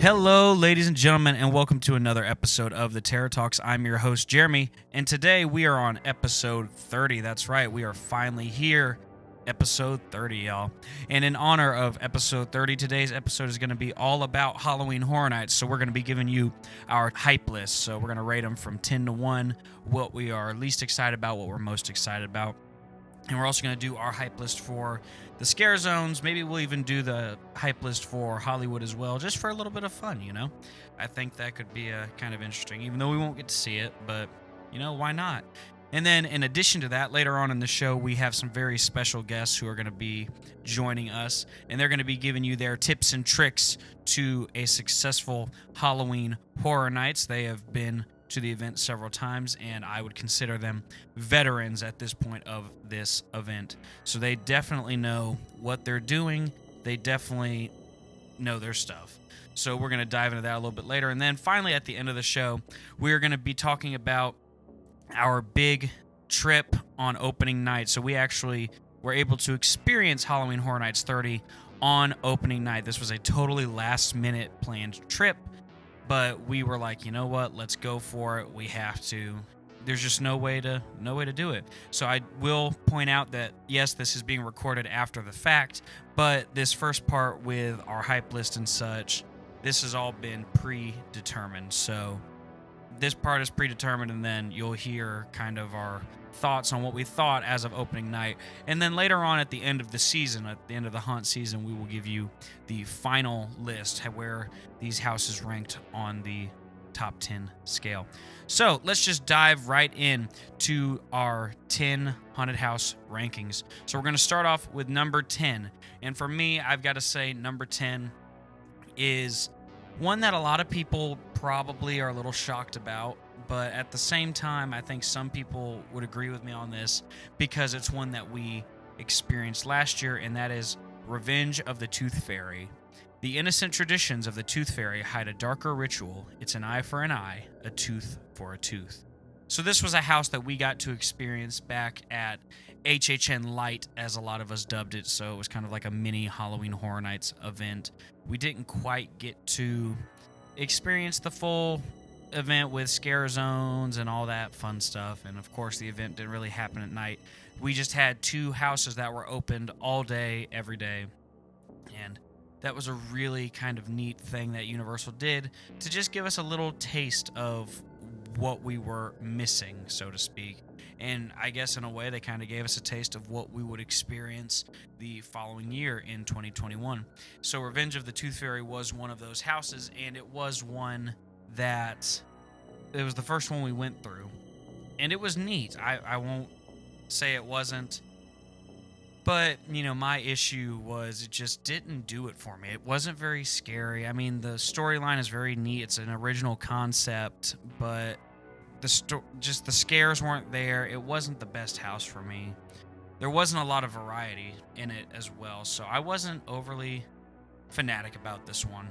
Hello, ladies and gentlemen, and welcome to another episode of The Terror Talks. I'm your host, Jeremy, and today we are on episode 30. That's right, we are finally here. Episode 30, y'all. And in honor of episode 30, today's episode is going to be all about Halloween Horror Nights. So we're going to be giving you our hype list. So we're going to rate them from 10 to 1, what we are least excited about, what we're most excited about. And we're also going to do our hype list for the scare zones. Maybe we'll even do the hype list for Hollywood as well, just for a little bit of fun, you know? I think that could be kind of interesting, even though we won't get to see it, but, you know, why not? And then in addition to that, later on in the show, we have some very special guests who are going to be joining us, and they're going to be giving you their tips and tricks to a successful Halloween Horror Nights. They have been to the event several times, and I would consider them veterans at this point of this event. So they definitely know what they're doing. They definitely know their stuff. So we're going to dive into that a little bit later. And then finally, at the end of the show, we're going to be talking about our big trip on opening night. So we actually were able to experience Halloween Horror Nights 30 on opening night. This was a totally last-minute planned trip. But we were like, you know what? Let's go for it. We have to. There's just no way to do it. So I will point out that, yes, this is being recorded after the fact, but this first part with our hype list and such, this has all been predetermined. So this part is predetermined, and then you'll hear kind of our thoughts on what we thought as of opening night. And then later on at the end of the season, at the end of the haunt season, we will give you the final list where these houses ranked on the top 10 scale. So let's just dive right in to our 10 haunted house rankings. So we're going to start off with number 10. And for me, I've got to say number 10 is one that a lot of people probably are a little shocked about. But at the same time, I think some people would agree with me on this because it's one that we experienced last year, and that is Revenge of the Tooth Fairy. The innocent traditions of the Tooth Fairy hide a darker ritual. It's an eye for an eye, a tooth for a tooth. So this was a house that we got to experience back at HHN Light, as a lot of us dubbed it. So it was kind of like a mini Halloween Horror Nights event. We didn't quite get to experience the full event with scare zones and all that fun stuff, and of course the event didn't really happen at night. We just had two houses that were opened all day every day, and that was a really kind of neat thing that Universal did to just give us a little taste of what we were missing, so to speak. And I guess in a way they kind of gave us a taste of what we would experience the following year in 2021. So Revenge of the Tooth Fairy was one of those houses, and it was one that it was the first one we went through, and it was neat. I won't say it wasn't, but you know, my issue was it just didn't do it for me. It wasn't very scary. I mean, the storyline is very neat. It's an original concept, but just the scares weren't there. It wasn't the best house for me. There wasn't a lot of variety in it as well, so I wasn't overly fanatic about this one.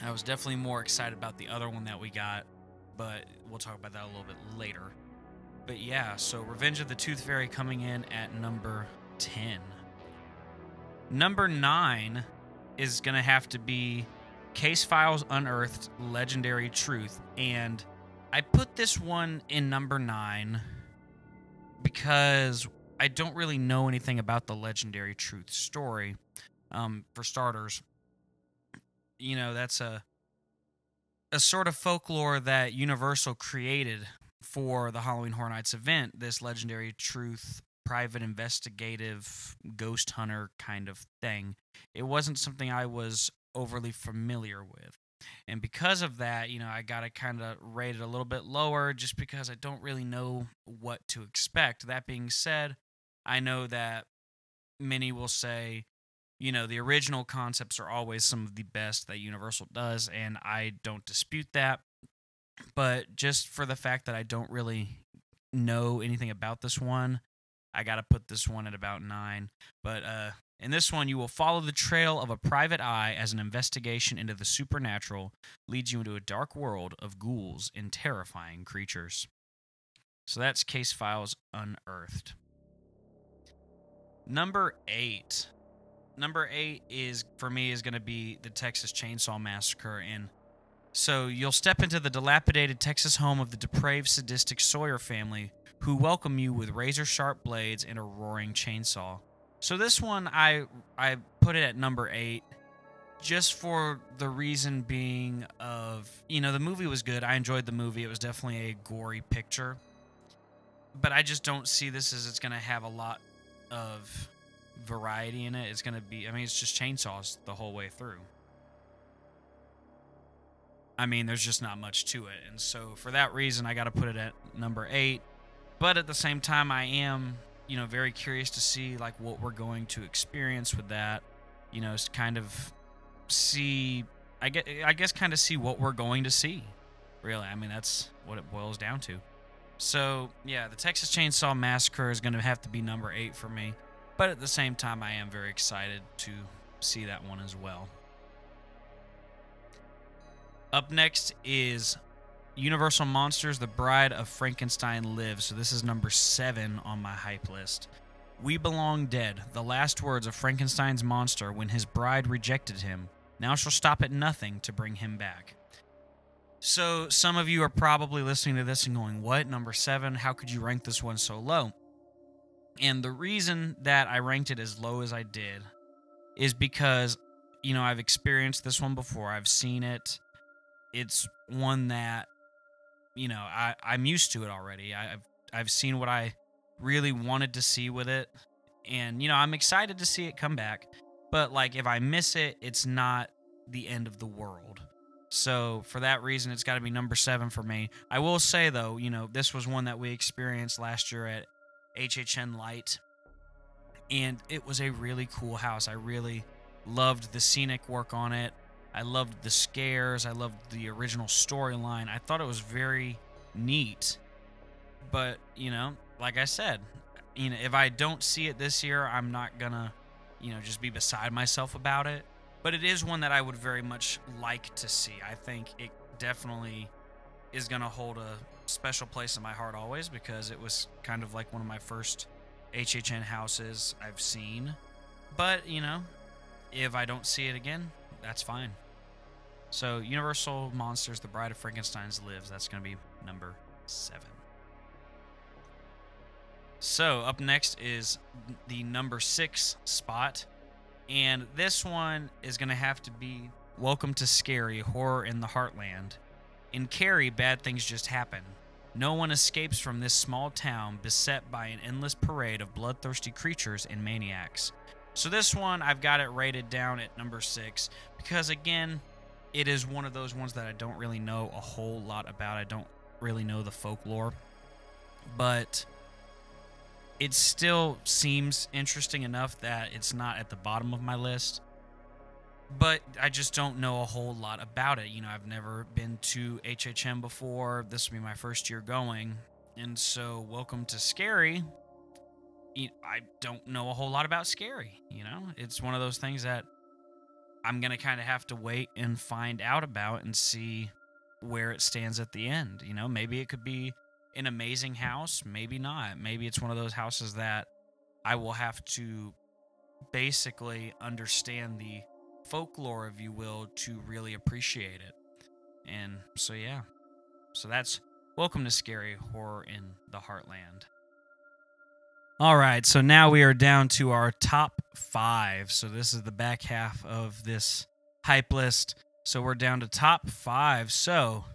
I was definitely more excited about the other one that we got, but we'll talk about that a little bit later. But yeah, so Revenge of the Tooth Fairy coming in at number 10. Number 9 is going to have to be Case Files Unearthed, Legendary Truth. And I put this one in number 9 because I don't really know anything about the Legendary Truth story, for starters. You know, that's a sort of folklore that Universal created for the Halloween Horror Nights event, this Legendary Truth private investigative ghost hunter kind of thing. It wasn't something I was overly familiar with. And because of that, you know, I got to kind of rate it a little bit lower just because I don't really know what to expect. That being said, I know that many will say, you know, the original concepts are always some of the best that Universal does, and I don't dispute that. But just for the fact that I don't really know anything about this one, I got to put this one at about 9. But in this one, you will follow the trail of a private eye as an investigation into the supernatural leads you into a dark world of ghouls and terrifying creatures. So that's Case Files Unearthed. Number 8. Number 8 is, for me, is going to be the Texas Chainsaw Massacre. And so you'll step into the dilapidated Texas home of the depraved, sadistic Sawyer family, who welcome you with razor-sharp blades and a roaring chainsaw. So this one, I put it at number 8, just for the reason being of, you know, the movie was good. I enjoyed the movie. It was definitely a gory picture. But I just don't see this as it's going to have a lot of variety in it. It's going to be, I mean, it's just chainsaws the whole way through. I mean, there's just not much to it. And so for that reason, I got to put it at number 8. But at the same time, I am, you know, very curious to see, like, what we're going to experience with that. You know, kind of see, I guess kind of see what we're going to see, really. I mean, that's what it boils down to. So, yeah, the Texas Chainsaw Massacre is going to have to be number 8 for me. But at the same time, I am very excited to see that one as well. Up next is Universal Monsters, The Bride of Frankenstein Lives. So this is number 7 on my hype list. We belong dead, the last words of Frankenstein's monster when his bride rejected him. Now she'll stop at nothing to bring him back. So some of you are probably listening to this and going, what, number 7? How could you rank this one so low? And the reason that I ranked it as low as I did is because, you know, I've experienced this one before. I've seen it. It's one that, you know, I'm used to it already. I've seen what I really wanted to see with it. And, you know, I'm excited to see it come back. But, like, if I miss it, it's not the end of the world. So, for that reason, it's got to be number 7 for me. I will say, though, you know, this was one that we experienced last year at HHN Light. And it was a really cool house. I really loved the scenic work on it. I loved the scares. I loved the original storyline. I thought it was very neat. But, you know, like I said, you know, if I don't see it this year, I'm not going to, you know, just be beside myself about it. But it is one that I would very much like to see. I think it definitely is going to hold a special place in my heart always, because it was kind of like one of my first HHN houses I've seen. But, you know, if I don't see it again, that's fine. So, Universal Monsters, The Bride of Frankenstein Lives. That's going to be number 7. So, up next is the number 6 spot. And this one is going to have to be Welcome to Scary, Horror in the Heartland. In Cary, bad things just happen. No one escapes from this small town beset by an endless parade of bloodthirsty creatures and maniacs. So this one, I've got it rated down at number 6 because, again, it is one of those ones that I don't really know a whole lot about. I don't really know the folklore, but it still seems interesting enough that it's not at the bottom of my list, but I just don't know a whole lot about it. You know, I've never been to HHN before. This will be my first year going, and so Welcome to Scary, I don't know a whole lot about Scary, you know? It's one of those things that I'm going to kind of have to wait and find out about and see where it stands at the end, you know? Maybe it could be an amazing house, maybe not. Maybe it's one of those houses that I will have to basically understand the folklore, if you will, to really appreciate it. And so, yeah. So that's Welcome to Scary, Horror in the Heartland. All right, so now we are down to our top 5. So this is the back half of this hype list. So we're down to top 5. So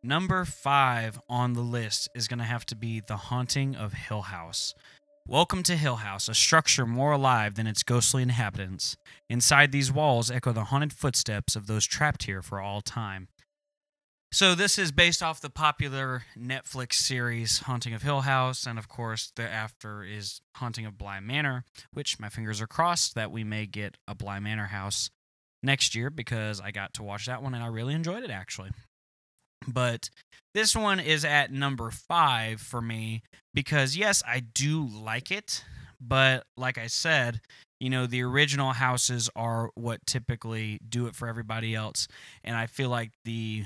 number 5 on the list is going to have to be The Haunting of Hill House. Welcome to Hill House, a structure more alive than its ghostly inhabitants. Inside these walls echo the haunted footsteps of those trapped here for all time. So this is based off the popular Netflix series Haunting of Hill House, and of course thereafter is Haunting of Bly Manor, which my fingers are crossed that we may get a Bly Manor house next year, because I got to watch that one and I really enjoyed it, actually. But this one is at number 5 for me because, yes, I do like it, but like I said, you know, the original houses are what typically do it for everybody else, and I feel like the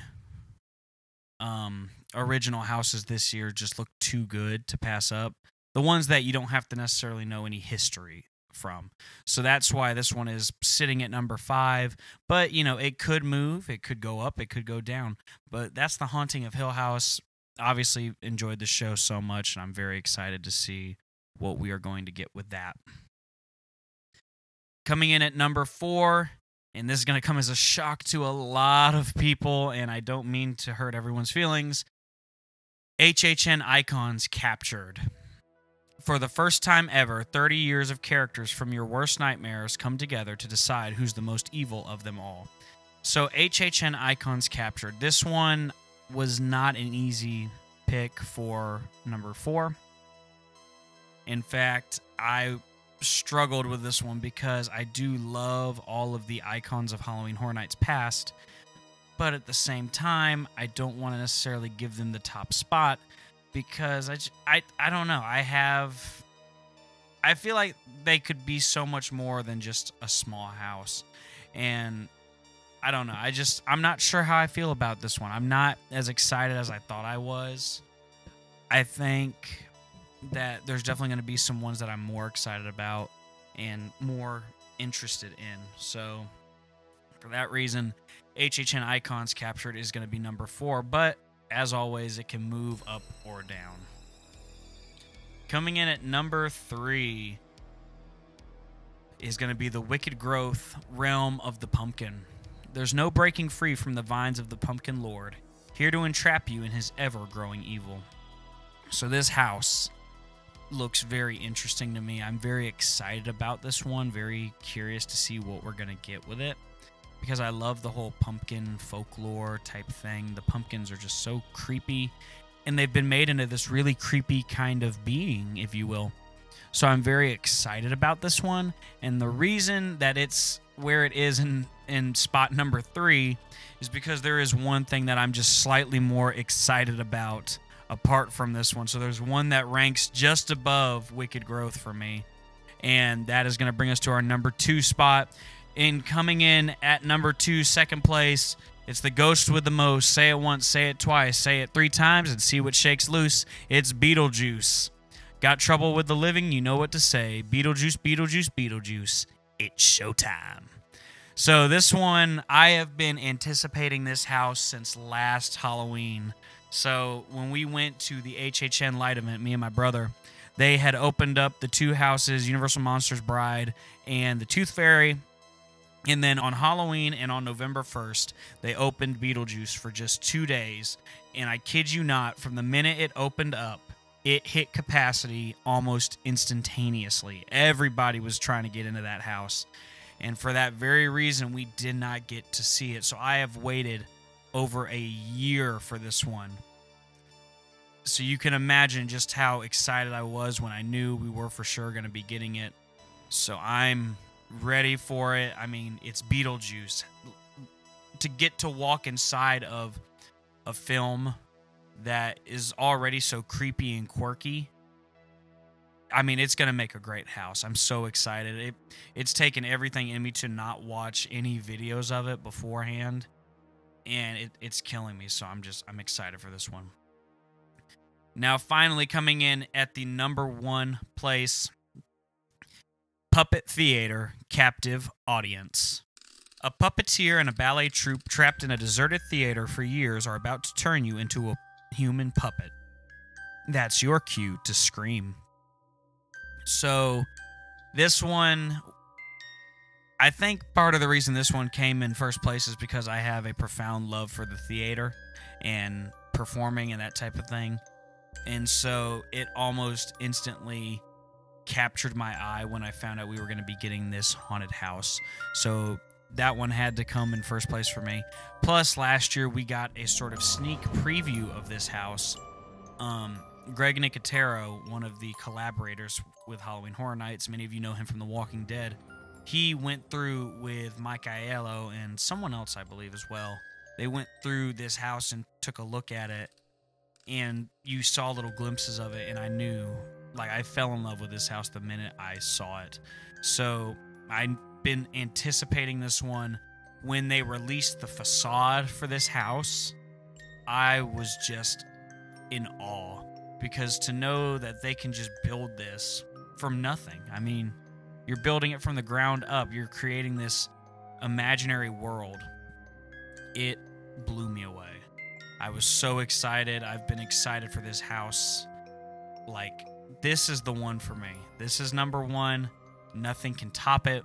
original houses this year just look too good to pass up. The ones that you don't have to necessarily know any history from. So that's why this one is sitting at number 5. But, you know, it could move. It could go up. It could go down. But that's The Haunting of Hill House. Obviously enjoyed the show so much, and I'm very excited to see what we are going to get with that. Coming in at number 4, and this is going to come as a shock to a lot of people, and I don't mean to hurt everyone's feelings, HHN Icons Captured. For the first time ever, 30 years of characters from your worst nightmares come together to decide who's the most evil of them all. So HHN Icons Captured. This one was not an easy pick for number 4. In fact, I struggled with this one because I do love all of the icons of Halloween Horror Nights past, but at the same time, I don't want to necessarily give them the top spot because I don't know. I feel like they could be so much more than just a small house, and I don't know. I'm not sure how I feel about this one. I'm not as excited as I thought I was. I think that there's definitely going to be some ones that I'm more excited about and more interested in. So for that reason, HHN Icons Captured is going to be number 4. But as always, it can move up or down. Coming in at number 3 is going to be the Wicked Growth Realm of the Pumpkin. There's no breaking free from the vines of the Pumpkin Lord, here to entrap you in his ever-growing evil. So this house looks very interesting to me. I'm very excited about this one, very curious to see what we're going to get with it, because I love the whole pumpkin folklore type thing. The pumpkins are just so creepy, and they've been made into this really creepy kind of being, if you will. So I'm very excited about this one, and the reason that it's where it is in spot number 3 is because there is one thing that I'm just slightly more excited about apart from this one. So there's one that ranks just above Wicked Growth for me, and that is going to bring us to our number 2 spot. And coming in at number 2, second place, it's the ghost with the most. Say it once, say it twice, say it 3 times, and see what shakes loose. It's Beetlejuice. Got trouble with the living, you know what to say. Beetlejuice, Beetlejuice, Beetlejuice. It's showtime. So this one, I have been anticipating this house since last Halloween. So when we went to the HHN Light event, me and my brother, they had opened up the 2 houses, Universal Monsters, Bride, and the Tooth Fairy. And then on Halloween and on November 1st, they opened Beetlejuice for just 2 days. And I kid you not, from the minute it opened up, it hit capacity almost instantaneously. Everybody was trying to get into that house. And for that very reason, we did not get to see it. So I have waited over a year for this one. So you can imagine just how excited I was when I knew we were for sure going to be getting it. So I'm ready for it. I mean, it's Beetlejuice. To get to walk inside of a film that is already so creepy and quirky, I mean, it's going to make a great house. I'm so excited. It's taken everything in me to not watch any videos of it beforehand, and it's killing me, so I'm excited for this one. Now, finally, coming in at the number 1 place, Puppet Theater, Captive Audience. A puppeteer and a ballet troupe trapped in a deserted theater for years are about to turn you into a human puppet. That's your cue to scream. So this one, I think part of the reason this one came in first place is because I have a profound love for the theater and performing and that type of thing. And so it almost instantly captured my eye when I found out we were going to be getting this haunted house. So that one had to come in first place for me. Plus, last year we got a sort of sneak preview of this house. Greg Nicotero, one of the collaborators with Halloween Horror Nights, many of you know him from The Walking Dead, he went through with Mike Aiello and someone else, I believe, as well. They went through this house and took a look at it, and you saw little glimpses of it, and I knew, like, I fell in love with this house the minute I saw it. So I've been anticipating this one. When they released the facade for this house, I was just in awe, because to know that they can just build this from nothing, I mean, You're building it from the ground up. You're creating this imaginary world. It blew me away. I was so excited. I've been excited for this house. Like, this is the one for me. This is number one. Nothing can top it.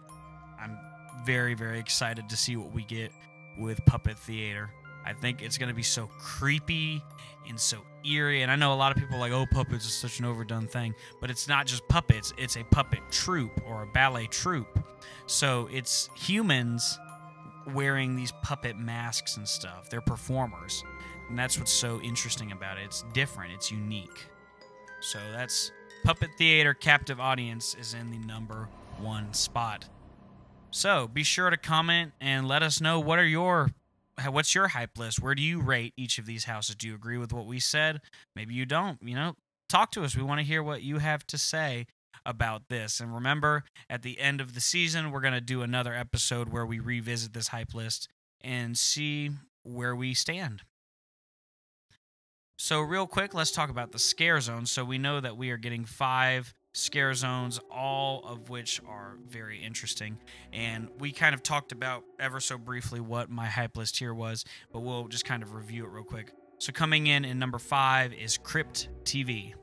I'm very, very excited to see what we get with Puppet Theater. I think it's going to be so creepy and so eerie. And I know a lot of people are like, oh, puppets is such an overdone thing. But it's not just puppets. It's a puppet troupe or a ballet troupe. So it's humans wearing these puppet masks and stuff. They're performers. And that's what's so interesting about it. It's different. It's unique. So that's Puppet Theater Captive Audience is in the number one spot. So be sure to comment and let us know what are your... What's your hype list? Where do you rate each of these houses? Do you agree with what we said? Maybe you don't. You know, talk to us. We want to hear what you have to say about this. And remember, at the end of the season, we're going to do another episode where we revisit this hype list and see where we stand. So real quick, let's talk about the scare zone. So we know that we are getting 5 scare zones, all of which are very interesting. And we kind of talked about ever so briefly what my hype list here was, but we'll just kind of review it real quick. So coming in number 5 is Crypt TV.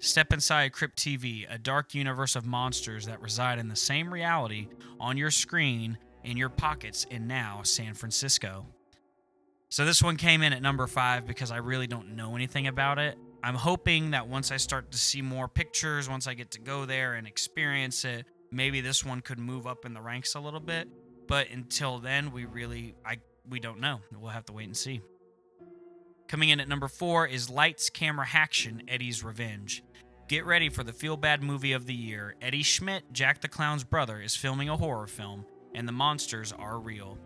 Step inside Crypt TV, a dark universe of monsters that reside in the same reality on your screen, in your pockets, and now San Francisco. So this one came in at number 5 because I really don't know anything about it. I'm hoping that once I start to see more pictures, once I get to go there and experience it, maybe this one could move up in the ranks a little bit. But until then, we don't know. We'll have to wait and see. Coming in at number 4 is Lights, Camera, Action, Eddie's Revenge. Get ready for the feel-bad movie of the year. Eddie Schmidt, Jack the Clown's brother, is filming a horror film, and the monsters are real.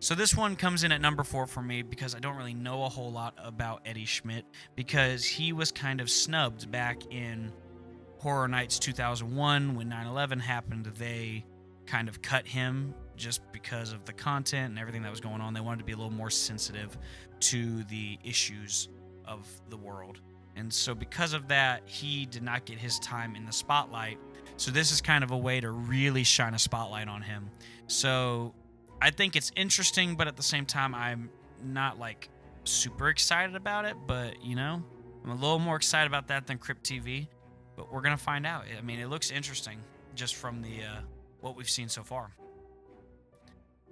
So this one comes in at number 4 for me because I don't really know a whole lot about Eddie Schmidt because he was kind of snubbed back in Horror Nights 2001 when 9/11 happened. They kind of cut him just because of the content and everything that was going on. They wanted to be a little more sensitive to the issues of the world. And so because of that, he did not get his time in the spotlight. So this is kind of a way to really shine a spotlight on him. So... I think it's interesting, but at the same time, I'm not, like, super excited about it. But, you know, I'm a little more excited about that than Crypt TV. But we're going to find out. I mean, it looks interesting just from the what we've seen so far.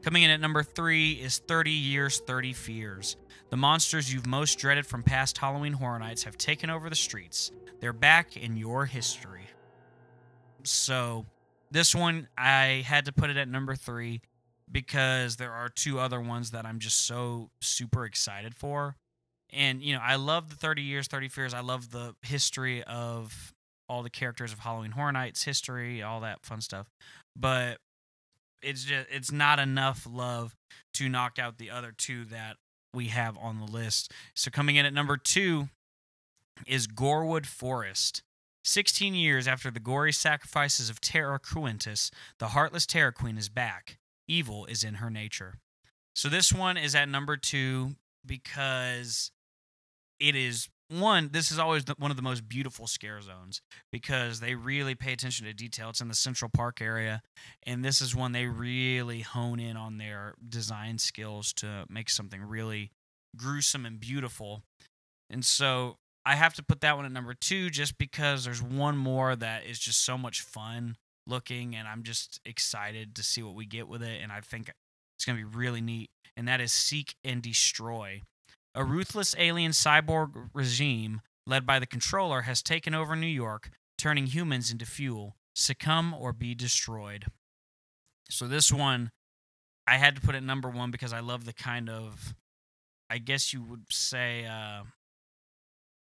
Coming in at number 3 is 30 Years, 30 Fears. The monsters you've most dreaded from past Halloween Horror Nights have taken over the streets. They're back in your history. So this one, I had to put it at number 3. Because there are 2 other ones that I'm just so super excited for. And, you know, I love the 30 Years, 30 Fears. I love the history of all the characters of Halloween Horror Nights, history, all that fun stuff. But it's just, it's not enough love to knock out the other 2 that we have on the list. So coming in at number 2 is Gorewood Forest. 16 years after the gory sacrifices of Terra Cruentis, the heartless Terror Queen is back. Evil is in her nature. So this one is at number 2 because it is, one, this is always one of the most beautiful scare zones because they really pay attention to detail. It's in the Central Park area, and this is one they really hone in on their design skills to make something really gruesome and beautiful. And so I have to put that one at number 2 just because there's one more that is just so much fun looking, and I'm just excited to see what we get with it, and I think it's going to be really neat, and that is Seek and Destroy. A ruthless alien cyborg regime led by the Controller has taken over New York, turning humans into fuel. Succumb or be destroyed. So this one, I had to put it number 1 because I love the kind of, I guess you would say,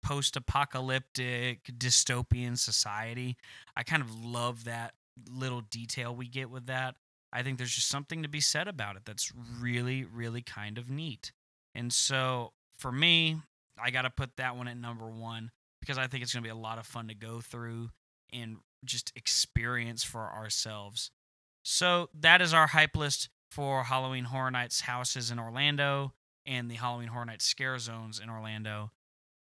post-apocalyptic dystopian society. I kind of love that little detail we get with that. I think there's just something to be said about it that's really, really kind of neat. And so for me, I got to put that one at number 1 because I think it's going to be a lot of fun to go through and just experience for ourselves. So that is our hype list for Halloween Horror Nights houses in Orlando and the Halloween Horror Nights scare zones in Orlando.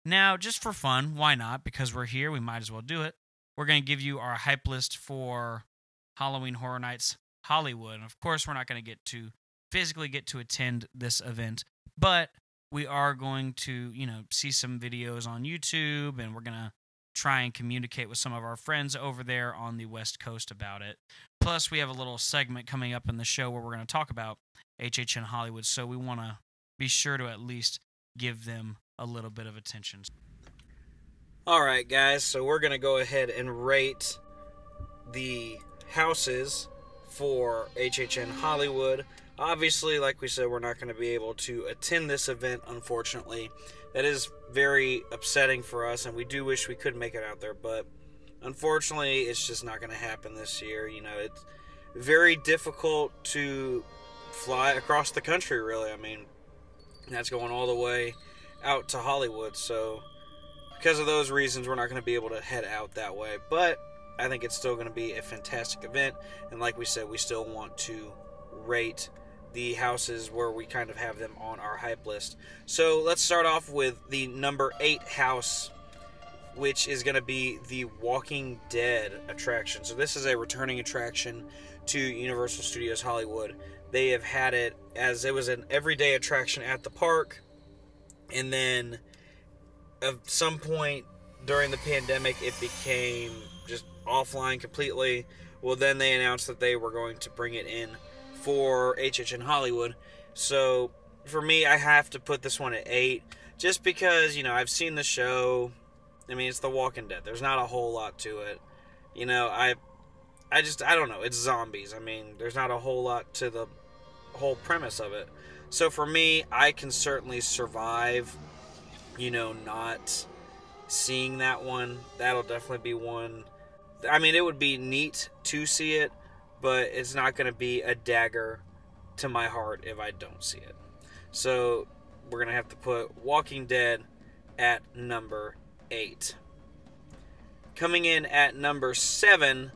Now, just for fun, why not? Because we're here, we might as well do it. We're going to give you our hype list for Halloween Horror Nights Hollywood. And of course, we're not going to get to physically get to attend this event, but we are going to, you know, see some videos on YouTube, and we're going to try and communicate with some of our friends over there on the West Coast about it. Plus, we have a little segment coming up in the show where we're going to talk about HHN Hollywood, so we want to be sure to at least give them a little bit of attention. All right, guys, so we're going to go ahead and rate the houses for HHN Hollywood. Obviously, like we said, we're not going to be able to attend this event, unfortunately. That is very upsetting for us, and we do wish we could make it out there, but unfortunately, it's just not going to happen this year. You know, it's very difficult to fly across the country, really. I mean, that's going all the way out to Hollywood, so because of those reasons, we're not going to be able to head out that way, but I think it's still going to be a fantastic event, and like we said, we still want to rate the houses where we kind of have them on our hype list. So let's start off with the number 8 house, which is going to be the Walking Dead attraction. So this is a returning attraction to Universal Studios Hollywood. They have had it as it was an everyday attraction at the park, and then at some point during the pandemic it became just offline completely. Well, then they announced that they were going to bring it in for HHN Hollywood. So for me, I have to put this one at 8, just because, you know, I've seen the show. I mean, it's The Walking Dead. There's not a whole lot to it. You know, I don't know. It's zombies. I mean, there's not a whole lot to the whole premise of it. So for me, I can certainly survive, you know, not seeing that one. That'll definitely be one. I mean, it would be neat to see it, but it's not going to be a dagger to my heart if I don't see it. So we're going to have to put Walking Dead at number 8. Coming in at number 7,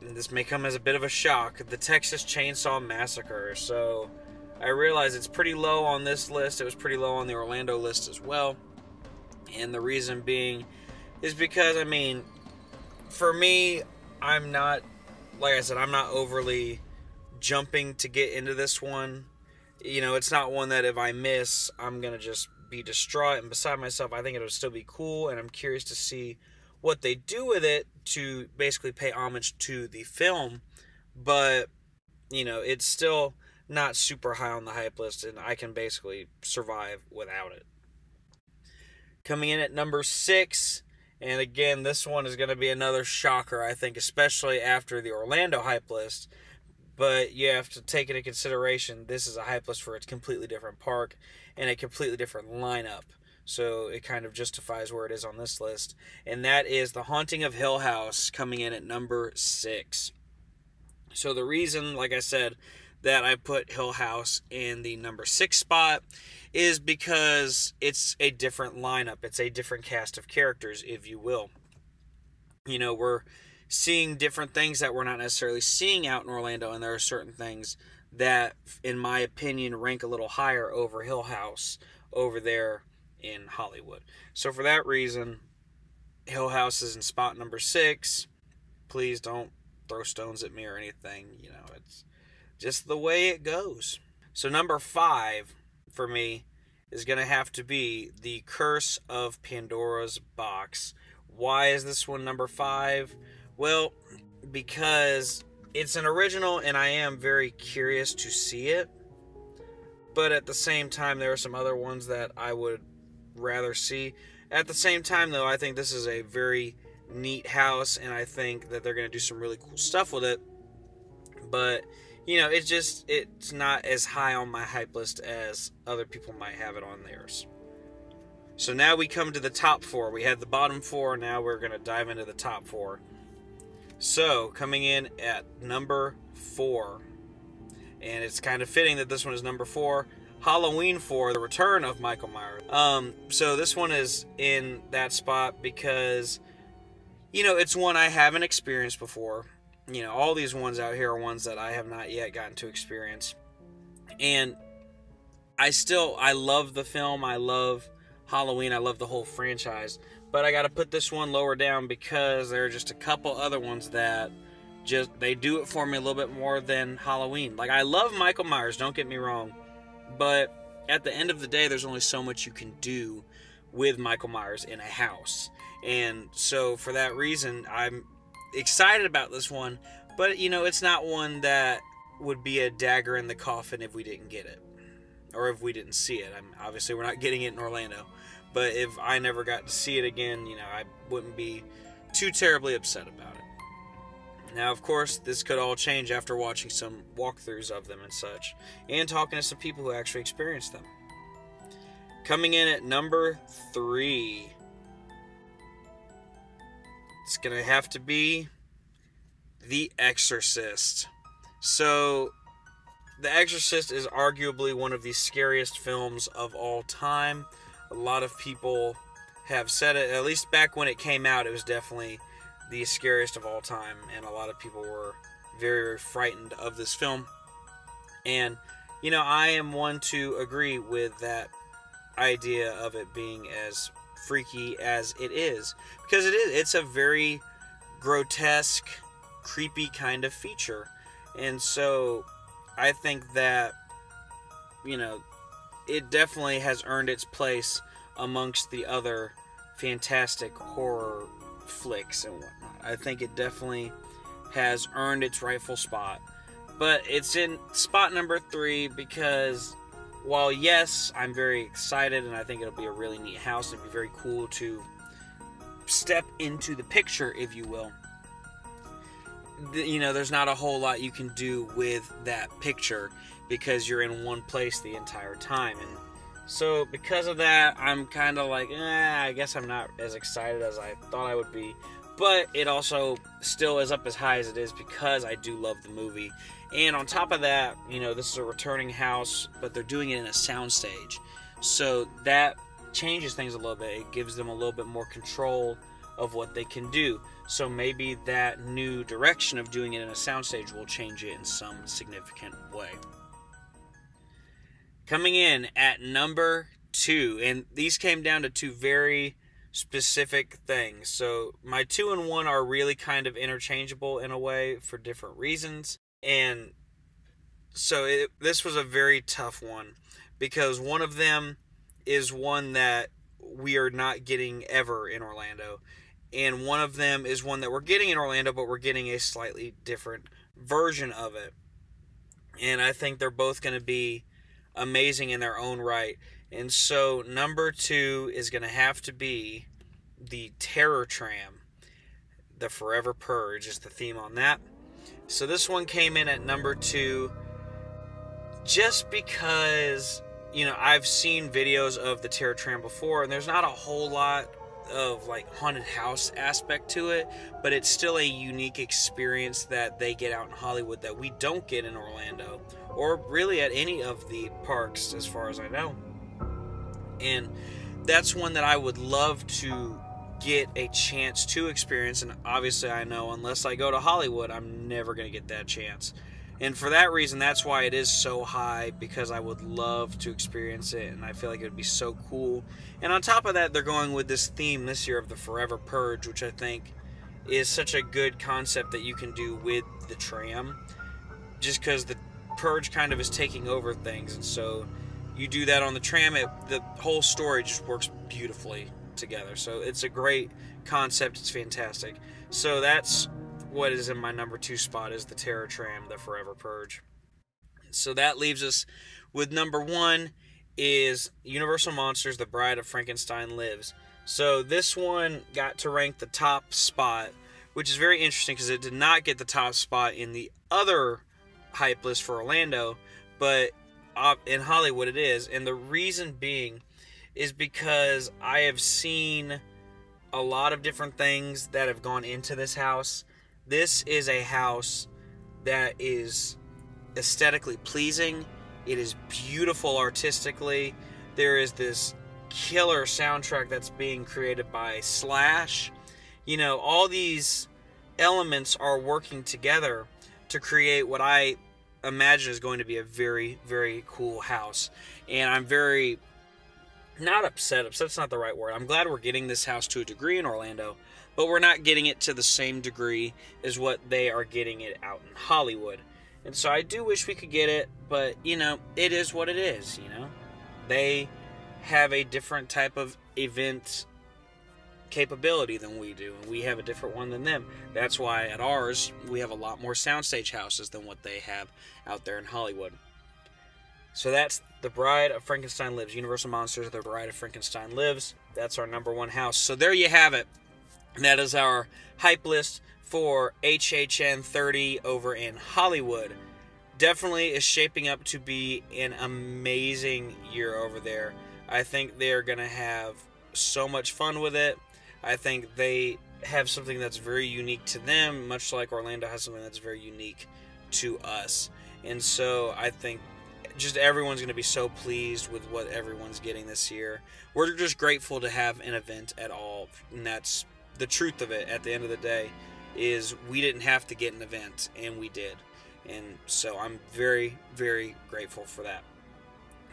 and this may come as a bit of a shock, the Texas Chainsaw Massacre. So I realize it's pretty low on this list. It was pretty low on the Orlando list as well. And the reason being is because, I mean, for me, I'm not... like I said, I'm not overly jumping to get into this one. You know, it's not one that if I miss, I'm going to just be distraught and beside myself. I think it'll still be cool, and I'm curious to see what they do with it to basically pay homage to the film. But, you know, it's still not super high on the hype list, and I can basically survive without it. Coming in at number 6... and again, this one is going to be another shocker, I think, especially after the Orlando hype list. But you have to take into consideration this is a hype list for a completely different park and a completely different lineup. So it kind of justifies where it is on this list. And that is the Haunting of Hill House, coming in at number 6. So the reason, like I said, that I put Hill House in the number 6 spot is because it's a different lineup. It's a different cast of characters, if you will. You know, we're seeing different things that we're not necessarily seeing out in Orlando, and there are certain things that, in my opinion, rank a little higher over Hill House over there in Hollywood. So for that reason, Hill House is in spot number 6. Please don't throw stones at me or anything. You know, it's just the way it goes. So number 5 for me is going to have to be The Curse of Pandora's Box. Why is this one number 5? Well, because it's an original and I am very curious to see it. But at the same time, there are some other ones that I would rather see. At the same time, though, I think this is a very neat house, and I think that they're going to do some really cool stuff with it. But you know, it's just, it's not as high on my hype list as other people might have it on theirs. So now we come to the top 4. We had the bottom 4, now we're going to dive into the top 4. So, coming in at number 4, and it's kind of fitting that this one is number 4, Halloween 4, The Return of Michael Myers. So this one is in that spot because, you know, it's one I haven't experienced before. You know, all these ones out here are ones that I have not yet gotten to experience. And I love the film. I love Halloween. I love the whole franchise. But I got to put this one lower down because there are just a couple other ones that just, they do it for me a little bit more than Halloween. Like, I love Michael Myers, don't get me wrong, but at the end of the day, there's only so much you can do with Michael Myers in a house. And so for that reason, I'm excited about this one, but you know, it's not one that would be a dagger in the coffin if we didn't get it, or if we didn't see it. Obviously we're not getting it in Orlando, but if I never got to see it again, you know, I wouldn't be too terribly upset about it. Now, of course, this could all change after watching some walkthroughs of them and such, and talking to some people who actually experienced them. Coming in at number 3, it's gonna have to be The Exorcist. So, The Exorcist is arguably one of the scariest films of all time. A lot of people have said it, at least back when it came out, it was definitely the scariest of all time, and a lot of people were very, very frightened of this film. And, you know, I am one to agree with that idea of it being as freaky as it is, because it is. It's a very grotesque, creepy kind of feature. And so I think that, you know, it definitely has earned its place amongst the other fantastic horror flicks and whatnot. I think it definitely has earned its rightful spot. But it's in spot number 3 because, while yes, I'm very excited and I think it'll be a really neat house, it'd be very cool to step into the picture, if you will, you know, there's not a whole lot you can do with that picture because you're in one place the entire time. And so because of that, I'm kind of like, I guess I'm not as excited as I thought I would be. But it also still is up as high as it is because I do love the movie. And on top of that, you know, this is a returning house, but they're doing it in a soundstage. So that changes things a little bit. It gives them a little bit more control of what they can do. So maybe that new direction of doing it in a soundstage will change it in some significant way. Coming in at number 2, and these came down to 2 very specific things. So my 2 and 1 are really kind of interchangeable in a way for different reasons. And so this was a very tough one because one of them is one that we are not getting ever in Orlando. And one of them is one that we're getting in Orlando, but we're getting a slightly different version of it. And I think they're both going to be amazing in their own right. And so number 2 is going to have to be the Terror Tram. The Forever Purge is the theme on that. So this one came in at number 2 just because, you know, I've seen videos of the Terror Tram before, and there's not a whole lot of like haunted house aspect to it, but it's still a unique experience that they get out in Hollywood that we don't get in Orlando or really at any of the parks as far as I know. And that's one that I would love to get a chance to experience, and obviously I know unless I go to Hollywood, I'm never going to get that chance. And for that reason, that's why it is so high, because I would love to experience it, and I feel like it would be so cool. And on top of that, they're going with this theme this year of the Forever Purge, which I think is such a good concept that you can do with the tram, just because the purge kind of is taking over things. And so you do that on the tram, the whole story just works beautifully together. So it's a great concept. It's fantastic. So that's what is in my number 2 spot, is the Terror Tram, the Forever Purge. So that leaves us with number 1 is Universal Monsters, the Bride of Frankenstein Lives. So this one got to rank the top spot, which is very interesting because it did not get the top spot in the other hype list for Orlando, but in Hollywood it is. And the reason being is because I have seen a lot of different things that have gone into this house. This is a house that is aesthetically pleasing. It is beautiful artistically. There is this killer soundtrack that's being created by Slash. You know, all these elements are working together to create what I imagine is going to be a very, very cool house. And I'm very, not upset, upset's not the right word. I'm glad we're getting this house to a degree in Orlando, but we're not getting it to the same degree as what they are getting it out in Hollywood. And so I do wish we could get it, but, you know, it is what it is, you know. They have a different type of event capability than we do, and we have a different one than them. That's why at ours, we have a lot more soundstage houses than what they have out there in Hollywood. So that's The Bride of Frankenstein Lives, Universal Monsters, The Bride of Frankenstein Lives. That's our #1 house. So there you have it. And that is our hype list for HHN30 over in Hollywood. Definitely is shaping up to be an amazing year over there. I think they're going to have so much fun with it. I think they have something that's very unique to them, much like Orlando has something that's very unique to us. And so I think just everyone's going to be so pleased with what everyone's getting this year. We're just grateful to have an event at all, and that's the truth of it at the end of the day. Is we didn't have to get an event, and we did. And so I'm very, very grateful for that.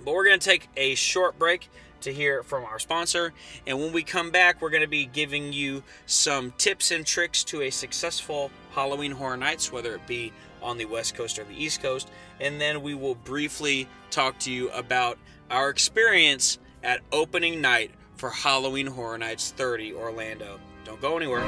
But we're going to take a short break to hear from our sponsor. And when we come back, we're going to be giving you some tips and tricks to a successful Halloween Horror Nights, whether it be on the West Coast or the East Coast. And then we will briefly talk to you about our experience at opening night for Halloween Horror Nights 30 Orlando. Don't go anywhere.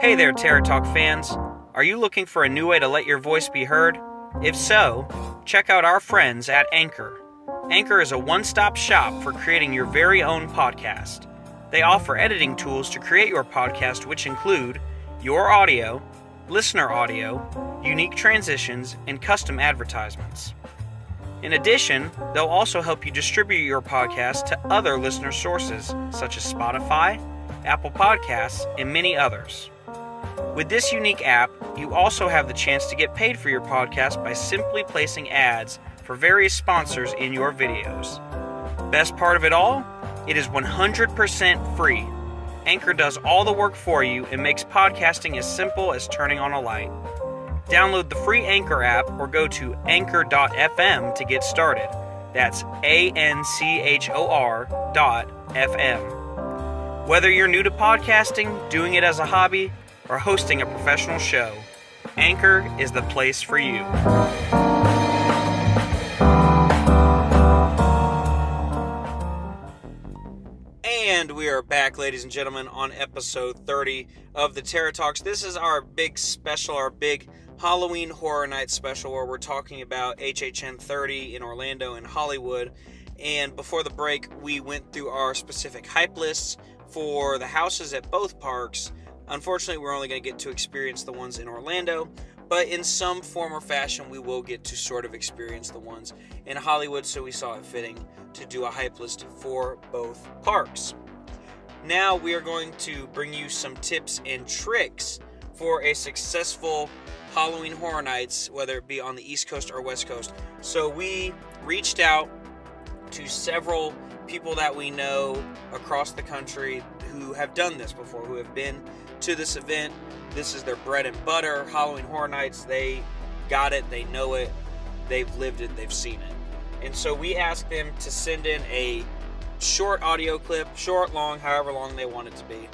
Hey there, Terror Talk fans. Are you looking for a new way to let your voice be heard? If so, check out our friends at Anchor. Anchor is a one-stop shop for creating your very own podcast. They offer editing tools to create your podcast, which include your audio, listener audio, unique transitions, and custom advertisements. In addition, they'll also help you distribute your podcast to other listener sources, such as Spotify, Apple Podcasts, and many others. With this unique app, you also have the chance to get paid for your podcast by simply placing ads for various sponsors in your videos. Best part of it all? It is 100% free. Anchor does all the work for you and makes podcasting as simple as turning on a light. Download the free Anchor app or go to anchor.fm to get started. That's ANCHOR.FM. Whether you're new to podcasting, doing it as a hobby, or hosting a professional show, Anchor is the place for you. And we are back, ladies and gentlemen, on episode 30 of the Terror Talks. This is our big special, our big Halloween Horror Night special, where we're talking about HHN 30 in Orlando and Hollywood. And before the break, we went through our specific hype lists for the houses at both parks. Unfortunately, we're only going to get to experience the ones in Orlando, but in some form or fashion, we will get to sort of experience the ones in Hollywood, so we saw it fitting to do a hype list for both parks. Now we are going to bring you some tips and tricks for a successful Halloween Horror Nights, whether it be on the East Coast or West Coast. So we reached out to several people that we know across the country who have done this before, who have been to this event. This is their bread and butter, Halloween Horror Nights. They got it, they know it, they've lived it, they've seen it. And so we asked them to send in a short audio clip, short, long, however long they want it to be,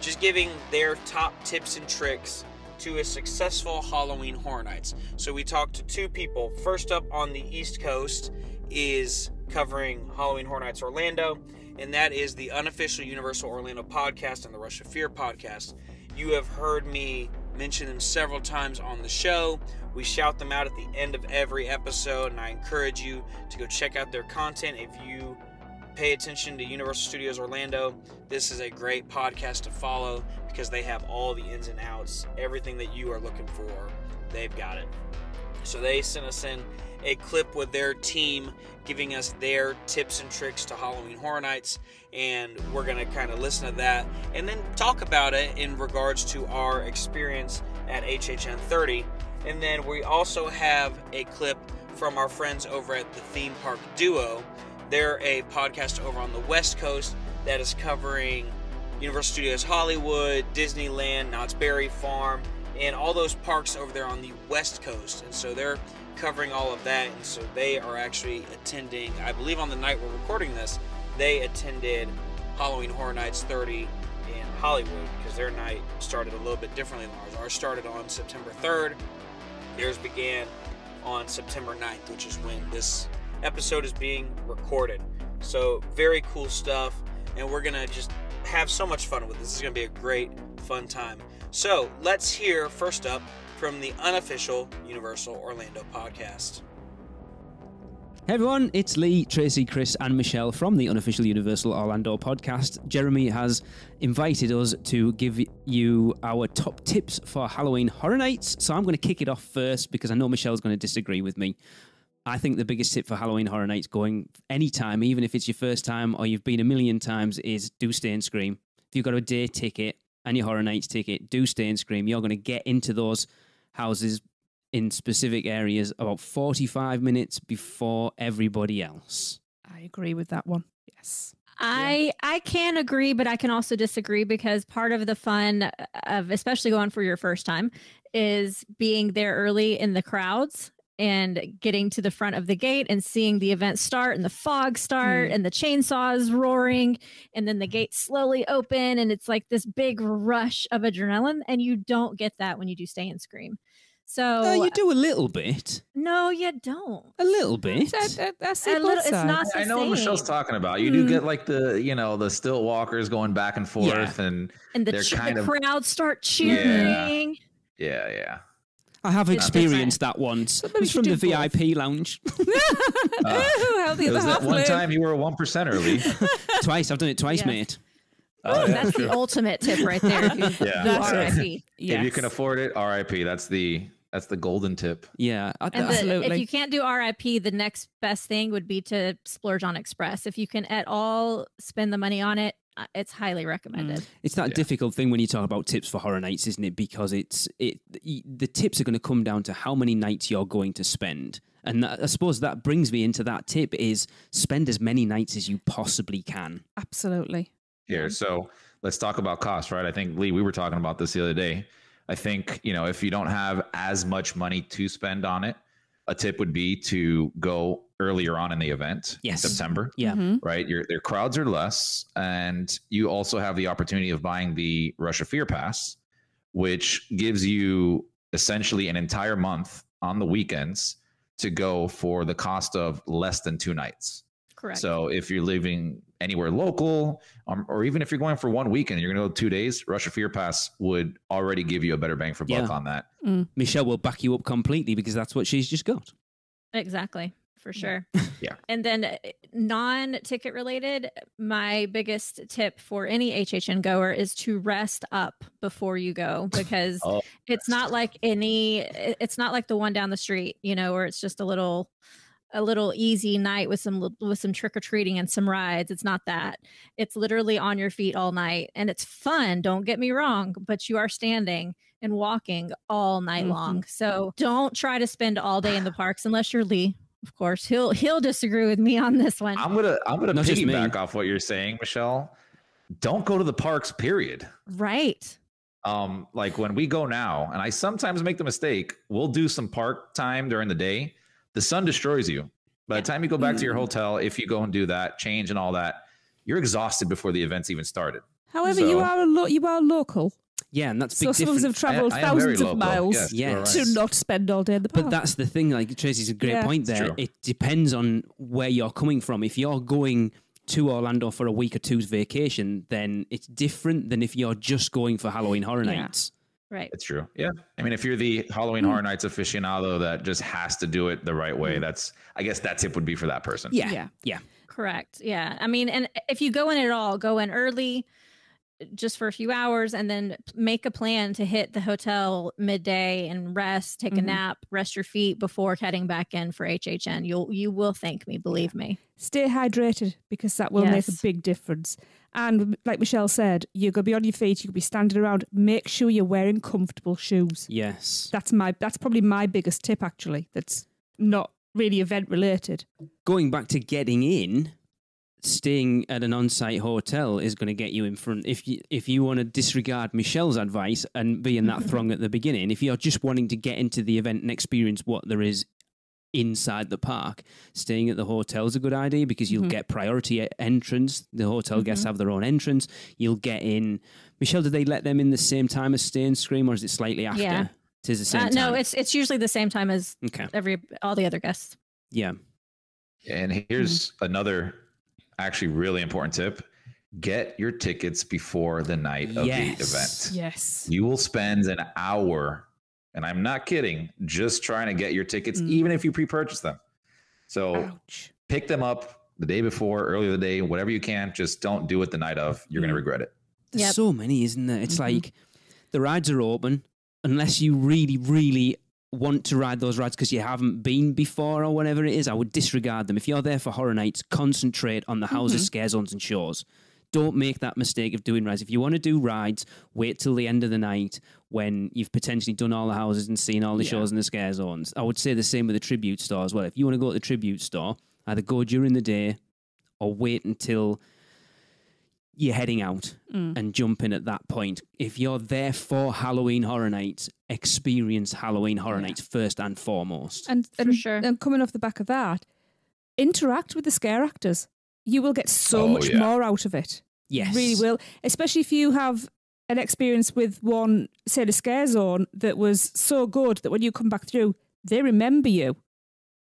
just giving their top tips and tricks to a successful Halloween Horror Nights. So we talked to two people. First up on the East Coast is covering Halloween Horror Nights Orlando, and that is the Unofficial Universal Orlando Podcast and the Rush of Fear Podcast. You have heard me mention them several times on the show. We shout them out at the end of every episode, and I encourage you to go check out their content. If you pay attention to Universal Studios Orlando, this is a great podcast to follow because they have all the ins and outs, everything that you are looking for, they've got it. So they sent us in a clip with their team giving us their tips and tricks to Halloween Horror Nights, and we're going to kind of listen to that and then talk about it in regards to our experience at HHN 30. And then we also have a clip from our friends over at the Theme Park Duo. They're a podcast over on the West Coast that is covering Universal Studios Hollywood, Disneyland, Knott's Berry Farm, and all those parks over there on the West Coast. And so they're covering all of that. And so they are actually attending, I believe on the night we're recording this, they attended Halloween Horror Nights 30 in Hollywood, because their night started a little bit differently than ours. Ours started on September 3rd. Theirs began on September 9th, which is when this episode is being recorded. So very cool stuff. And we're going to just have so much fun with this. This is going to be a great, fun time. So let's hear first up from the Unofficial Universal Orlando Podcast. Hey everyone, it's Lee, Tracy, Chris and Michelle from the Unofficial Universal Orlando Podcast. Jeremy has invited us to give you our top tips for Halloween Horror Nights. So I'm going to kick it off first because I know Michelle's going to disagree with me. I think the biggest tip for Halloween Horror Nights going any time, even if it's your first time or you've been a million times, is do stay and scream. If you've got a day ticket and your Horror Nights ticket, do stay and scream. You're going to get into those houses in specific areas about 45 minutes before everybody else. I agree with that one. Yes. I can agree, but I can also disagree, because part of the fun of especially going for your first time is being there early in the crowds and getting to the front of the gate and seeing the event start and the fog start and the chainsaws roaring, and then the gates slowly open, and it's like this big rush of adrenaline, and you don't get that when you do stay and scream. So you do a little bit. No, you don't. A little bit. That's a little. It's not. I know what Michelle's talking about. You do get like the, you know, the stilt walkers going back and forth, and the crowd start cheering. Yeah. I have experienced that once. It was from the VIP lounge. It was that one time you were a 1% early. Twice. I've done it twice, mate. Oh, that's the ultimate tip right there. That's if you can afford it, RIP. That's the golden tip. Yeah, absolutely. If you can't do RIP, the next best thing would be to splurge on Express. If you can at all spend the money on it, it's highly recommended. It's that difficult thing when you talk about tips for Horror Nights, isn't it? Because the tips are going to come down to how many nights you're going to spend. And that, I suppose that brings me into that tip, is spend as many nights as you possibly can. Absolutely. Here, so let's talk about cost, right? I think, Lee, we were talking about this the other day. I think, you know, if you don't have as much money to spend on it, a tip would be to go earlier on in the event. Yes. September. Yeah. Mm-hmm. Right. Their crowds are less. And you also have the opportunity of buying the Rush of Fear Pass, which gives you essentially an entire month on the weekends to go for the cost of less than 2 nights. Correct. So if you're living anywhere local, or even if you're going for one weekend, you're going to go 2 days, Rush of Fear Pass would already give you a better bang for buck on that. Michelle will back you up completely because that's what she's just got. Exactly. For sure. Yeah. And then non-ticket related, my biggest tip for any HHN goer is to rest up before you go, because it's not like the one down the street, you know, where it's just a little easy night with some trick-or-treating and some rides. It's not that. It's literally on your feet all night, and it's fun, don't get me wrong, but you are standing and walking all night long. So don't try to spend all day in the parks unless you're Lee. Of course, he'll disagree with me on this one. I'm gonna piggyback off what you're saying, Michelle. Don't go to the parks, period. Right. Like when we go now, and I sometimes make the mistake, we'll do some park time during the day. The sun destroys you. By the time you go back to your hotel, if you go and do that, change and all that, you're exhausted before the event's even started. However, you are local. Yeah, and that's big difference. So some of us have traveled thousands of miles to not spend all day in the park. But that's the thing, like Tracy's a great point there. It depends on where you're coming from. If you're going to Orlando for a week or two's vacation, then it's different than if you're just going for Halloween Horror Nights. Right. That's true. Yeah. I mean, if you're the Halloween Horror Nights aficionado that just has to do it the right way, I guess that tip would be for that person. Yeah. Correct. Yeah. I mean, and if you go in at all, go in early just for a few hours and then make a plan to hit the hotel midday and rest, take a nap, rest your feet before heading back in for HHN. You will thank me, believe me. Stay hydrated, because that will make a big difference. And like Michelle said, you're going to be on your feet. You're going to be standing around. Make sure you're wearing comfortable shoes. Yes. That's probably my biggest tip, actually. That's not really event related. Going back to getting in, staying at an on-site hotel is going to get you in front. If you want to disregard Michelle's advice and be in that throng at the beginning, if you're just wanting to get into the event and experience what there is inside the park, staying at the hotel is a good idea because you'll get priority entrance. The hotel guests have their own entrance. You'll get in. Michelle, do they let them in the same time as Stay and Scream, or is it slightly after? Yeah. It is the same time. No, it's usually the same time as all the other guests. Yeah. And here's another actually really important tip. Get your tickets before the night of the event. Yes. You will spend an hour, and I'm not kidding, just trying to get your tickets, even if you pre-purchase them. So pick them up the day before, earlier the day, whatever you can. Just don't do it the night of. You're going to regret it. There's so many, isn't there? It's like the rides are open. Unless you really, really want to ride those rides because you haven't been before or whatever it is, I would disregard them. If you're there for horror nights, concentrate on the houses, scare zones, and shows. Don't make that mistake of doing rides. If you want to do rides, wait till the end of the night when you've potentially done all the houses and seen all the shows and the scare zones. I would say the same with the tribute store as well. If you want to go to the tribute store, either go during the day or wait until you're heading out and jump in at that point. If you're there for Halloween Horror Nights, experience Halloween Horror Nights first and foremost. And, and coming off the back of that, interact with the scare actors. You will get so much more out of it. Yes. You really will. Especially if you have an experience with one, say the scare zone, that was so good that when you come back through, they remember you.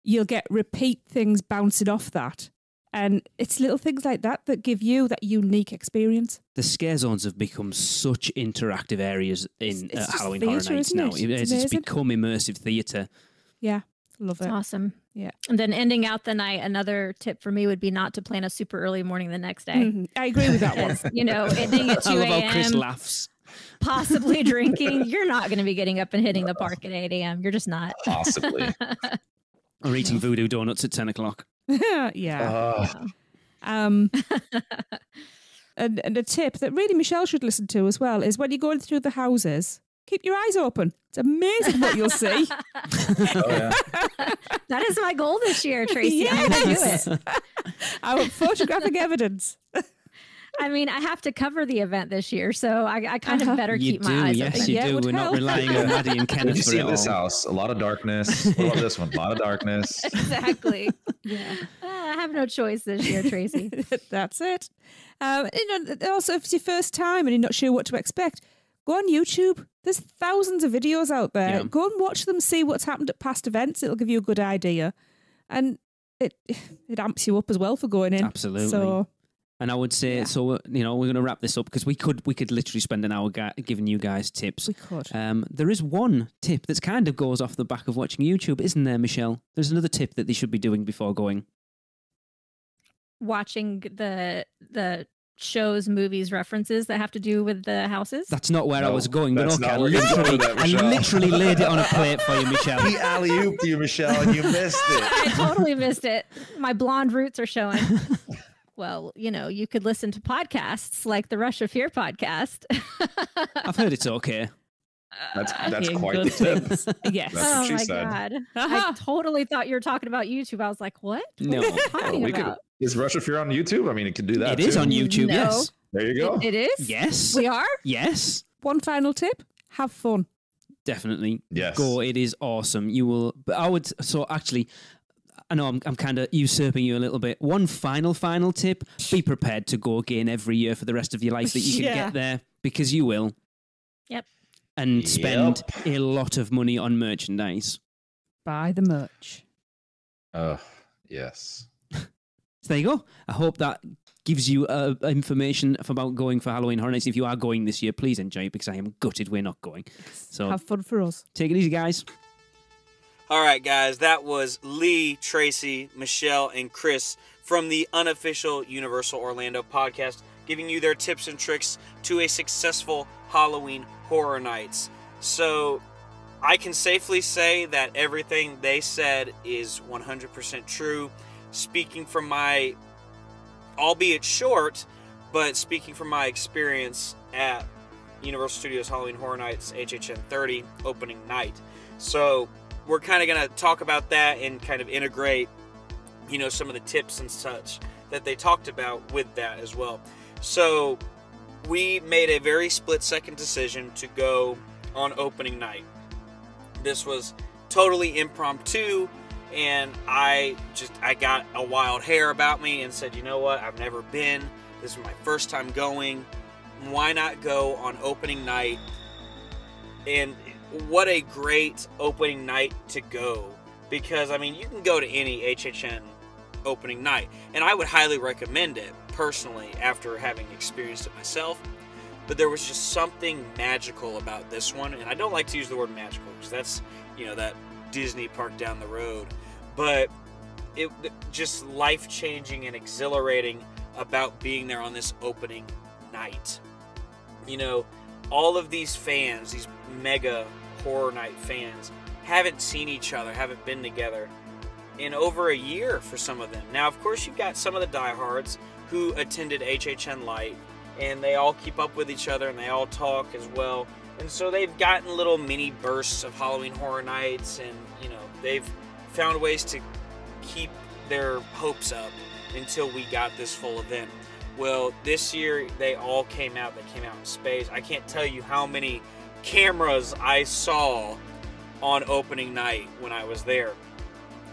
You'll get repeat things bouncing off that. And it's little things like that that give you that unique experience. The scare zones have become such interactive areas in Halloween Horror Nights now. It's become immersive theatre. Yeah, love it. It's awesome. Yeah. And then ending out the night, another tip for me would be not to plan a super early morning the next day. I agree with that one. You know, ending at 2 a.m. I love how Chris laughs. Possibly drinking. You're not going to be getting up and hitting the park at 8 a.m. You're just not. Possibly. Or eating voodoo donuts at 10 o'clock. And a tip that really Michelle should listen to as well is when you're going through the houses, keep your eyes open. It's amazing what you'll see. That is my goal this year, Tracy. Yes. I'm going to do it. Our photographic evidence. I mean, I have to cover the event this year, so I kind of better keep my eyes open. Yes, you do. We're not relying on Maddie and Kenneth. You see this house, a lot of darkness. What about this one? A lot of darkness. Exactly. Yeah. I have no choice this year, Tracy. That's it. You know, also, if it's your first time and you're not sure what to expect, go on YouTube. There's thousands of videos out there. Yeah. Go and watch them, see what's happened at past events. It'll give you a good idea. And it amps you up as well for going in. Absolutely. So... And I would say, so, you know, we're going to wrap this up because we could literally spend an hour giving you guys tips. We could. There is one tip that kind of goes off the back of watching YouTube, isn't there, Michelle? There's another tip that they should be doing before going. Watching the shows, movies, references that have to do with the houses. That's not where I was going, but okay. I literally laid it on a plate for you, Michelle. He alley-ooped you, Michelle, and you missed it. I totally missed it. My blonde roots are showing. Well, you know, you could listen to podcasts like the Rush of Fear podcast. I've heard it's okay. That's quite the tip. Yes. That's what she said. God. I totally thought you were talking about YouTube. I was like, what? No. Is Rush of Fear on YouTube? I mean, it could do that. It is on YouTube, yes. There you go. It is? Yes. We are? Yes. One final tip. Have fun. Definitely. Yes. Go. It is awesome. You will. I know I'm kind of usurping you a little bit. One final tip, be prepared to go again every year for the rest of your life that you can get there, because you will. Yep. And spend a lot of money on merchandise. Buy the merch. Yes. So there you go. I hope that gives you information about going for Halloween Horror Nights. If you are going this year, please enjoy it because I am gutted we're not going. So have fun for us. Take it easy, guys. All right, guys, that was Lee, Tracy, Michelle, and Chris from the Unofficial Universal Orlando Podcast, giving you their tips and tricks to a successful Halloween Horror Nights. So I can safely say that everything they said is 100% true. Speaking from my, albeit short, but speaking from my experience at Universal Studios Halloween Horror Nights HHN30 opening night. So... we're kind of going to talk about that and kind of integrate, you know, some of the tips and such that they talked about with that as well. So we made a very split-second decision to go on opening night. This was totally impromptu, and I got a wild hair about me and said, you know what, I've never been. This is my first time going. Why not go on opening night? And what a great opening night to go. Because, I mean, you can go to any HHN opening night. And I would highly recommend it, personally, after having experienced it myself. But there was just something magical about this one. And I don't like to use the word magical, because that's, you know, that Disney park down the road. But it just life-changing and exhilarating about being there on this opening night. You know, all of these fans, these mega horror night fans, haven't seen each other, haven't been together in over a year for some of them. Now, of course, you've got some of the diehards who attended HHN Light, and they all keep up with each other, and they all talk as well. And so they've gotten little mini bursts of Halloween Horror Nights, and, you know, they've found ways to keep their hopes up until we got this full event. Well, this year, they all came out. They came out in space. I can't tell you how many cameras I saw on opening night when I was there,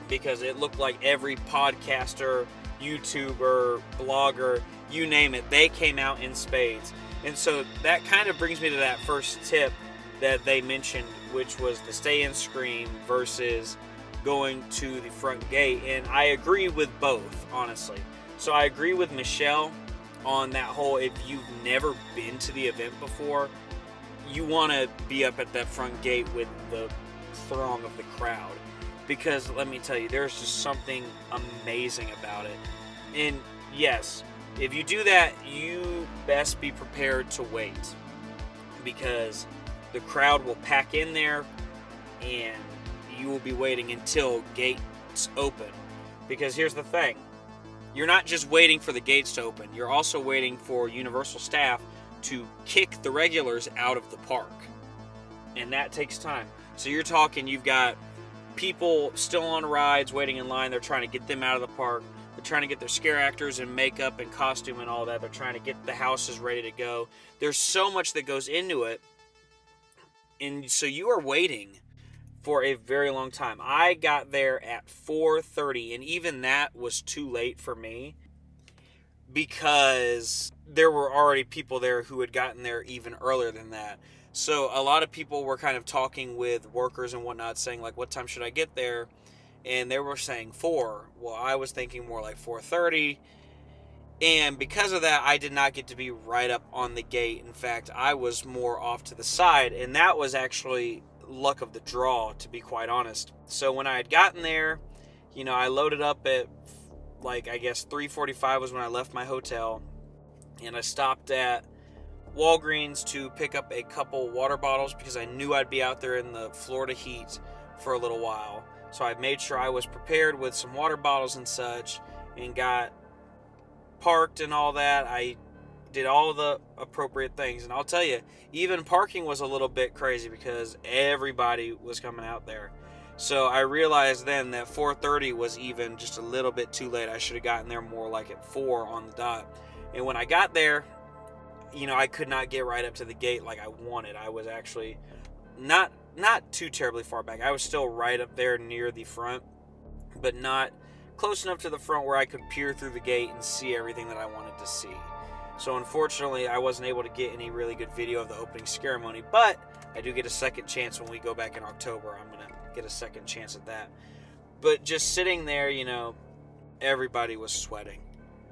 because it looked like every podcaster, YouTuber, blogger, you name it, they came out in spades. And so that kind of brings me to that first tip that they mentioned, which was the stay-in screen versus going to the front gate. And I agree with both, honestly. So I agree with Michelle on that whole, if you've never been to the event before, you want to be up at that front gate with the throng of the crowd, because let me tell you, there's just something amazing about it. And yes, if you do that, you best be prepared to wait, because the crowd will pack in there and you will be waiting until gates open. Because here's the thing, you're not just waiting for the gates to open, you're also waiting for Universal staff to kick the regulars out of the park, and that takes time. So you're talking, you've got people still on rides waiting in line. They're trying to get them out of the park. They're trying to get their scare actors and makeup and costume and all that. They're trying to get the houses ready to go. There's so much that goes into it, and so you are waiting for a very long time. I got there at 4:30, and even that was too late for me, because there were already people there who had gotten there even earlier than that. So a lot of people were kind of talking with workers and whatnot, saying like, what time should I get there? And they were saying 4. Well, I was thinking more like 4:30. And because of that, I did not get to be right up on the gate. In fact, I was more off to the side, and that was actually luck of the draw, to be quite honest. So when I had gotten there, you know, I loaded up at like, I guess 3:45 was when I left my hotel, and I stopped at Walgreens to pick up a couple water bottles, because I knew I'd be out there in the Florida heat for a little while. So I made sure I was prepared with some water bottles and such, and got parked and all that. I did all the appropriate things, and I'll tell you, even parking was a little bit crazy because everybody was coming out there. So I realized then that 4:30 was even just a little bit too late. I should have gotten there more like at 4 on the dot. And when I got there, you know, I could not get right up to the gate like I wanted. I was actually not too terribly far back. I was still right up there near the front, but not close enough to the front where I could peer through the gate and see everything that I wanted to see. So unfortunately, I wasn't able to get any really good video of the opening ceremony, but I do get a second chance when we go back in October. I'm going to get a second chance at that. But just sitting there, you know, everybody was sweating.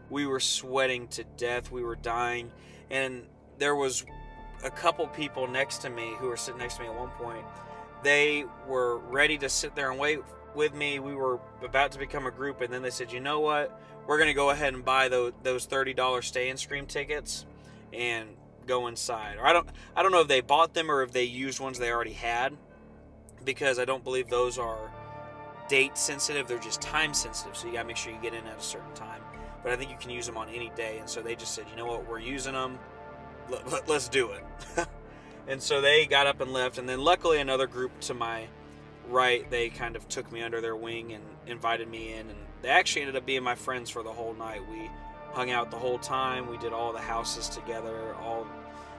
We were sweating to death. We were dying. And there was a couple people next to me who were sitting next to me at one point. They were ready to sit there and wait with me. We were about to become a group, and then they said, you know what? We're going to go ahead and buy those $30 stay and scream tickets and go inside. Or I don't know if they bought them or if they used ones they already had, because I don't believe those are date sensitive. They're just time sensitive, so you gotta make sure you get in at a certain time. But I think you can use them on any day, and so they just said, you know what, we're using them, let's do it. And so they got up and left, and then luckily another group to my right, they kind of took me under their wing and invited me in, and They actually ended up being my friends for the whole night. We hung out the whole time. We did all the houses together.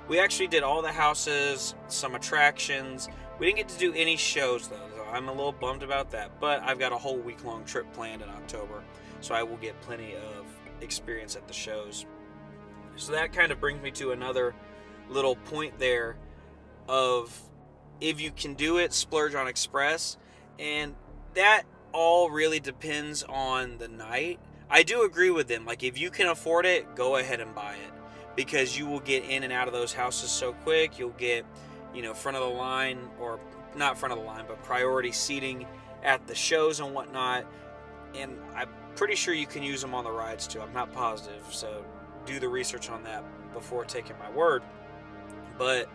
We actually did all the houses, some attractions. We didn't get to do any shows, though. So I'm a little bummed about that. But I've got a whole week-long trip planned in October, so I will get plenty of experience at the shows. So that kind of brings me to another little point there of if you can do it, splurge on Express. And that all really depends on the night. I do agree with them. Like, if you can afford it, go ahead and buy it, because you will get in and out of those houses so quick. You'll get, you know, front of the line, or not front of the line, but priority seating at the shows and whatnot. And I'm pretty sure you can use them on the rides too. I'm not positive, so do the research on that before taking my word. But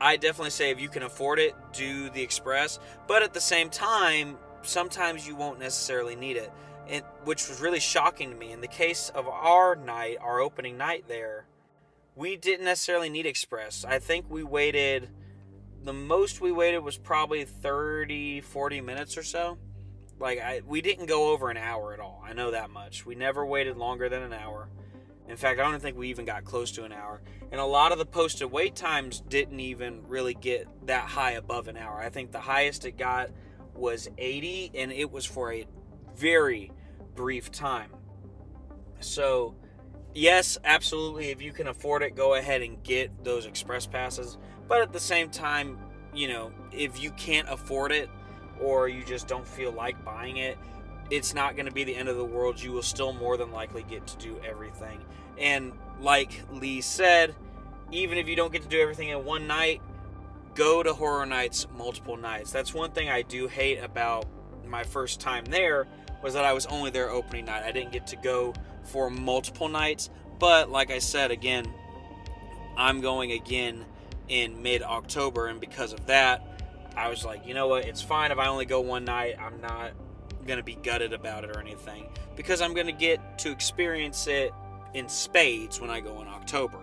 I definitely say if you can afford it, do the Express. But at the same time, sometimes you won't necessarily need it, and which was really shocking to me. In the case of our night, our opening night there, we didn't necessarily need Express. I think we waited, the most we waited was probably 30-40 minutes or so. Like, we didn't go over an hour at all. I know that much. We never waited longer than an hour. In fact, I don't think we even got close to an hour. And a lot of the posted wait times didn't even really get that high above an hour. I think the highest it got was 80, and it was for a very brief time. So, yes, absolutely, if you can afford it, go ahead and get those Express passes. But at the same time, you know, if you can't afford it, or you just don't feel like buying it, it's not going to be the end of the world. You will still more than likely get to do everything. And like Lee said, even if you don't get to do everything in one night, go to horror nights multiple nights. That's one thing I do hate about my first time there, was that I was only there opening night. I didn't get to go for multiple nights. But like I said, again, I'm going again in mid-October, and because of that, I was like, you know what, it's fine if I only go one night. I'm not going to be gutted about it or anything, because I'm going to get to experience it in spades when I go in October.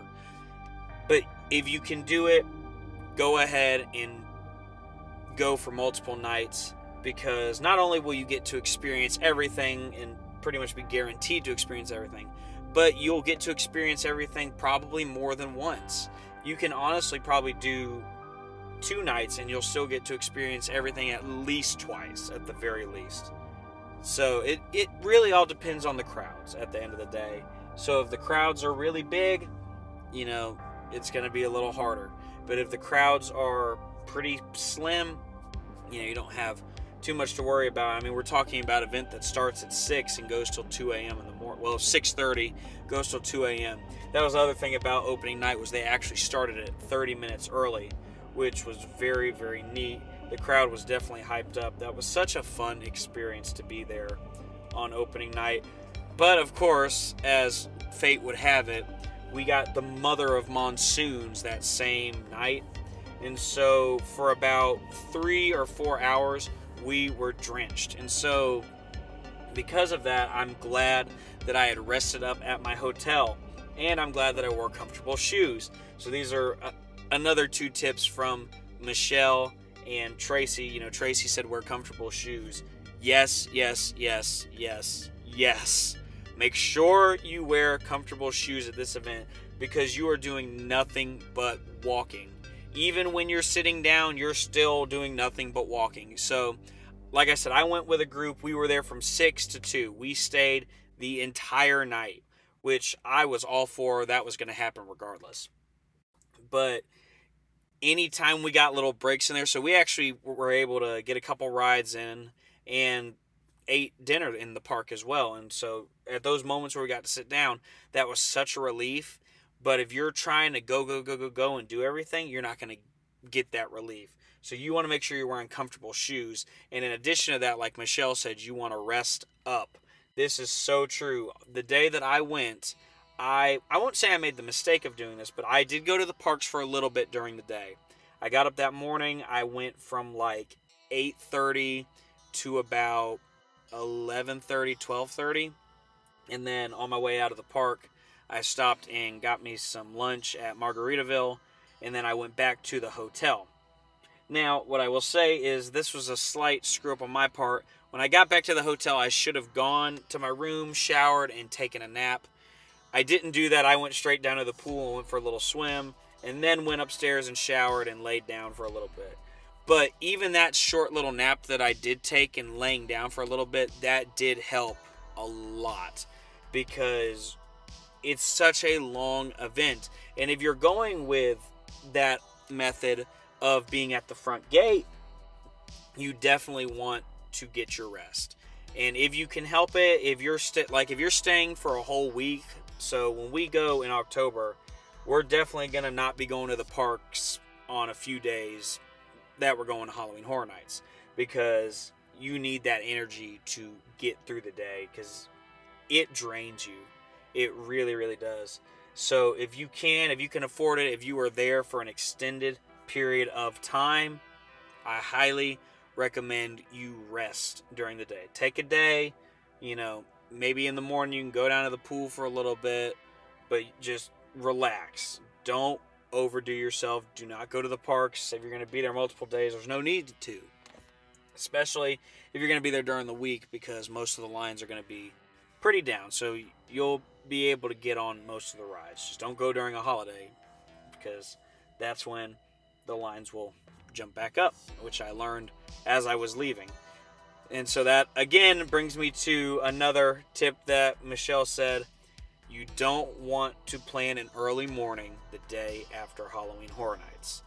But if you can do it, go ahead and go for multiple nights, because not only will you get to experience everything and pretty much be guaranteed to experience everything, but you'll get to experience everything probably more than once. You can honestly probably do two nights and you'll still get to experience everything at least twice, at the very least. So it really all depends on the crowds at the end of the day. So if the crowds are really big, you know, it's going to be a little harder. But if the crowds are pretty slim, you know, you don't have too much to worry about. I mean, we're talking about an event that starts at 6 and goes till 2 a.m. in the morning. Well, 6:30, goes till 2 a.m. That was the other thing about opening night, was they actually started it 30 minutes early, which was very, very neat. The crowd was definitely hyped up. That was such a fun experience to be there on opening night. But, of course, as fate would have it, we got the mother of monsoons that same night. And so for about 3 or 4 hours, we were drenched. And so because of that, I'm glad that I had rested up at my hotel, and I'm glad that I wore comfortable shoes. So these are another two tips from Michelle and Tracy. You know, Tracy said wear comfortable shoes. Yes, yes, yes, yes, yes. Make sure you wear comfortable shoes at this event, because you are doing nothing but walking. Even when you're sitting down, you're still doing nothing but walking. So, like I said, I went with a group. We were there from 6 to 2. We stayed the entire night, which I was all for. That was going to happen regardless. But anytime we got little breaks in there, so we actually were able to get a couple rides in and ate dinner in the park as well. And so at those moments where we got to sit down, that was such a relief. But if you're trying to go, go, go, go, go and do everything, you're not going to get that relief. So you want to make sure you're wearing comfortable shoes. And in addition to that, like Michelle said, you want to rest up. This is so true. The day that I went, I won't say I made the mistake of doing this, but I did go to the parks for a little bit during the day. I got up that morning. I went from like 8:30 to about 11:30, 12:30. And then on my way out of the park, I stopped and got me some lunch at Margaritaville, and then I went back to the hotel. Now, what I will say is this was a slight screw up on my part. When I got back to the hotel, I should have gone to my room, showered, and taken a nap. I didn't do that. I went straight down to the pool and went for a little swim, and then went upstairs and showered and laid down for a little bit. But even that short little nap that I did take and laying down for a little bit, that did help a lot, because it's such a long event. And if you're going with that method of being at the front gate, you definitely want to get your rest. And if you can help it, if you're staying for a whole week, so when we go in October, we're definitely going to not be going to the parks on a few days that we're going to Halloween Horror Nights, because you need that energy to get through the day, because it drains you. It really, really does. So if you can afford it, if you are there for an extended period of time, I highly recommend you rest during the day. Take a day, maybe in the morning you can go down to the pool for a little bit, but just relax. Don't overdo yourself. Do not go to the parks if you're going to be there multiple days. There's no need to, especially if you're going to be there during the week, because most of the lines are going to be pretty down, so you'll be able to get on most of the rides. Just don't go during a holiday, because that's when the lines will jump back up, which I learned as I was leaving. And so that, again, brings me to another tip that Michelle said. You don't want to plan an early morning the day after Halloween Horror Nights.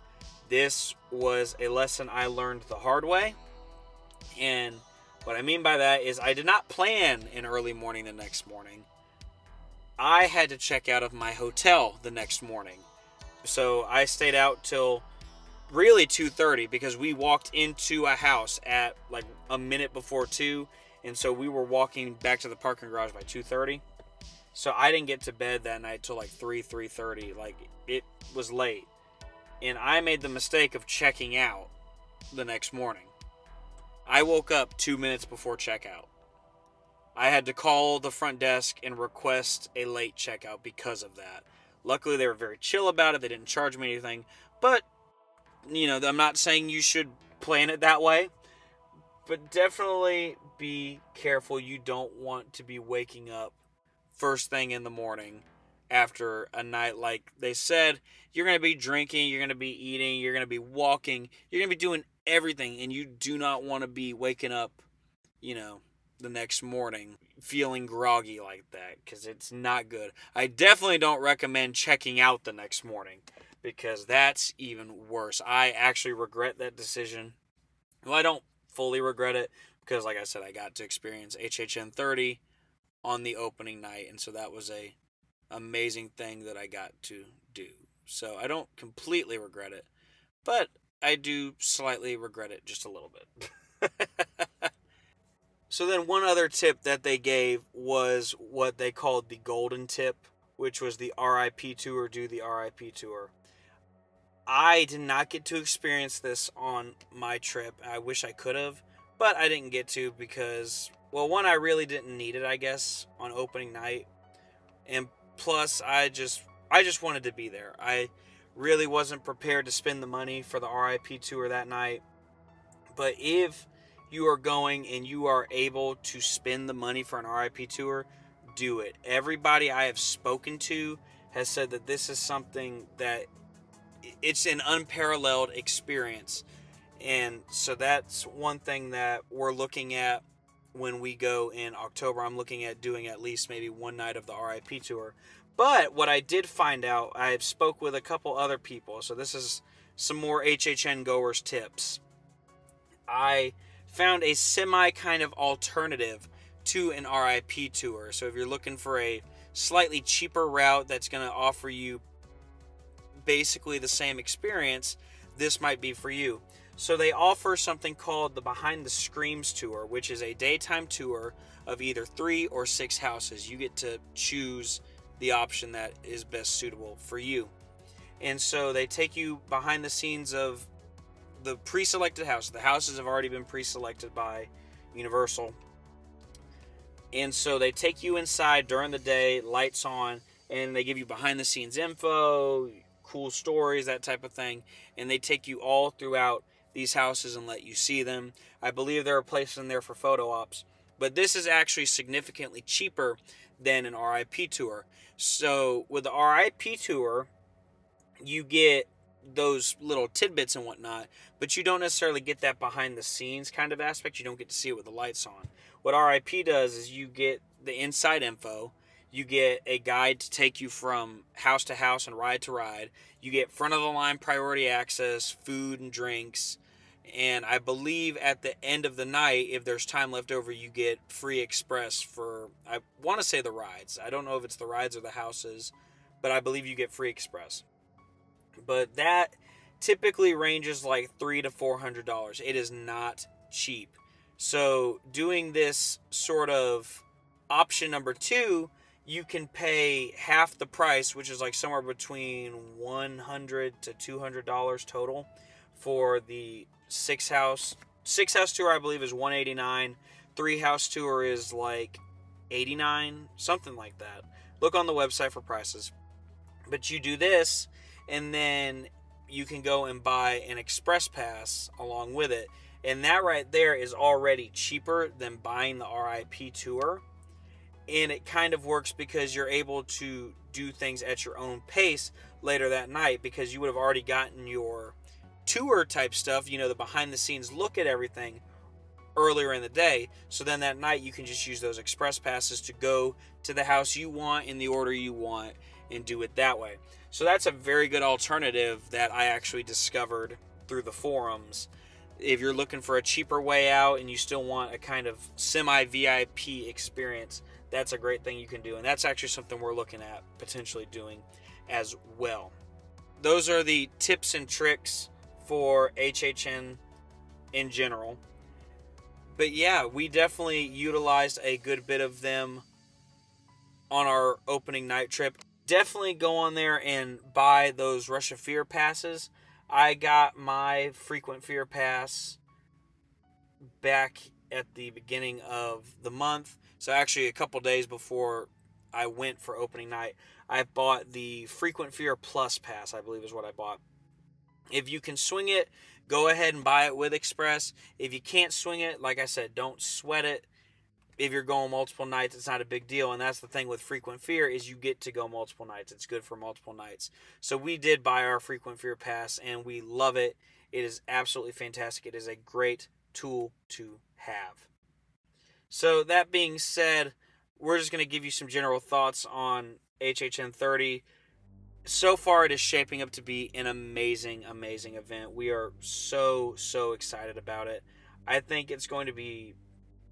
This was a lesson I learned the hard way, and what I mean by that is I did not plan an early morning the next morning. I had to check out of my hotel the next morning. So I stayed out till really 2:30, because we walked into a house at like a minute before 2. And so we were walking back to the parking garage by 2:30. So I didn't get to bed that night till like 3:30. Like, it was late. And I made the mistake of checking out the next morning. I woke up 2 minutes before checkout. I had to call the front desk and request a late checkout because of that. Luckily, they were very chill about it. They didn't charge me anything. But, I'm not saying you should plan it that way. But definitely be careful. You don't want to be waking up first thing in the morning after a night like they said. You're going to be drinking. You're going to be eating. You're going to be walking. You're going to be doing everything, and you do not want to be waking up the next morning feeling groggy like that, because it's not good. I definitely don't recommend checking out the next morning, because that's even worse. I actually regret that decision. Well, I don't fully regret it, because like I said, I got to experience HHN30 on the opening night, and so that was a amazing thing that I got to do. So I don't completely regret it, but I do slightly regret it just a little bit. So then one other tip that they gave was what they called the golden tip, which was the RIP tour. Do the RIP tour. I did not get to experience this on my trip. I wish I could have, but I didn't get to because, well, one, I really didn't need it, I guess, on opening night. And plus, I just wanted to be there. I really wasn't prepared to spend the money for the RIP tour that night. But if you are going and you are able to spend the money for an RIP tour, do it. Everybody I have spoken to has said that this is something that it's an unparalleled experience. And so that's one thing that we're looking at when we go in October. I'm looking at doing at least maybe one night of the RIP tour. But what I did find out, I have spoke with a couple other people. So this is some more HHN goers tips. I found a semi kind of alternative to an RIP tour. So if you're looking for a slightly cheaper route that's going to offer you basically the same experience, this might be for you. So they offer something called the Behind the Screams tour, which is a daytime tour of either 3 or 6 houses. You get to choose the option that is best suitable for you. And so they take you behind the scenes of the pre-selected house. The houses have already been pre-selected by Universal. And so they take you inside during the day, lights on, and they give you behind the scenes info, cool stories, that type of thing. And they take you all throughout these houses and let you see them. I believe there are places in there for photo ops. But this is actually significantly cheaper than an RIP tour. So with the RIP tour, you get those little tidbits and whatnot, but you don't necessarily get that behind the scenes kind of aspect. You don't get to see it with the lights on. What RIP does is you get the inside info. You get a guide to take you from house to house and ride to ride. You get front of the line priority access, food and drinks. And I believe at the end of the night, if there's time left over, you get free express for, I want to say the rides. I don't know if it's the rides or the houses, but I believe you get free express. But that typically ranges like $300 to $400. It is not cheap. So doing this sort of option number two, you can pay half the price, which is like somewhere between $100 to $200 total for the six house tour. I believe is $189. Three house tour is like $89, something like that. Look on the website for prices. But you do this, and then you can go and buy an express pass along with it. And that right there is already cheaper than buying the RIP tour. And it kind of works because you're able to do things at your own pace later that night, because you would have already gotten your tour type stuff, you know, the behind the scenes look at everything earlier in the day. So then that night you can just use those express passes to go to the house you want in the order you want and do it that way. So that's a very good alternative that I actually discovered through the forums. If you're looking for a cheaper way out and you still want a kind of semi-VIP experience, that's a great thing you can do. And that's actually something we're looking at potentially doing as well. Those are the tips and tricks for HHN in general. But yeah, we definitely utilized a good bit of them on our opening night trip. Definitely go on there and buy those Rush of Fear passes. I got my Frequent Fear pass back at the beginning of the month. So actually a couple days before I went for opening night, I bought the Frequent Fear Plus pass, I believe is what I bought. If you can swing it, go ahead and buy it with Express. If you can't swing it, like I said, don't sweat it. If you're going multiple nights, it's not a big deal. And that's the thing with Frequent Fear is you get to go multiple nights. It's good for multiple nights. So we did buy our Frequent Fear pass, and we love it. It is absolutely fantastic. It is a great tool to have. So that being said, we're just going to give you some general thoughts on HHN30. So far, it is shaping up to be an amazing, amazing event. We are so, so excited about it. I think it's going to be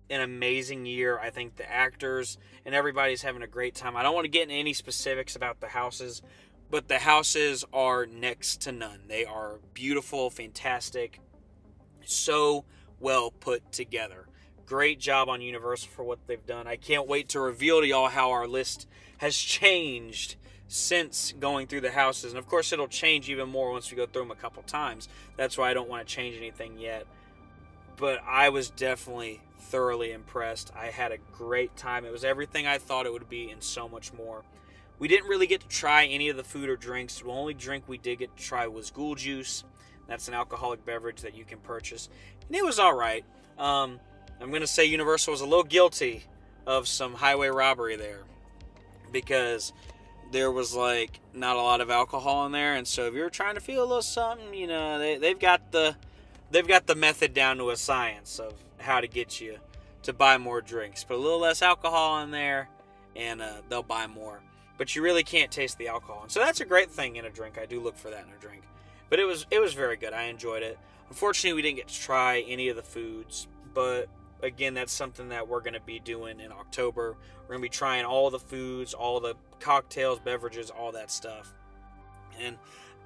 an amazing year. I think the actors and everybody's having a great time. I don't want to get into any specifics about the houses, but the houses are next to none. They are beautiful, fantastic, so well put together. Great job on Universal for what they've done. I can't wait to reveal to y'all how our list has changed since going through the houses. And of course, it'll change even more once we go through them a couple times. That's why I don't want to change anything yet. But I was definitely thoroughly impressed. I had a great time. It was everything I thought it would be and so much more. We didn't really get to try any of the food or drinks. The only drink we did get to try was ghoul juice. That's an alcoholic beverage that you can purchase. And it was all right. I'm going to say Universal was a little guilty of some highway robbery there, because there was like not a lot of alcohol in there. And so if you're trying to feel a little something, you know, they've got the method down to a science of how to get you to buy more drinks. Put a little less alcohol in there and they'll buy more. But you really can't taste the alcohol. And so that's a great thing in a drink. I do look for that in a drink. But it was very good. I enjoyed it. Unfortunately, we didn't get to try any of the foods. But again, that's something that we're going to be doing in October. We're going to be trying all the foods, all the cocktails, beverages, all that stuff. And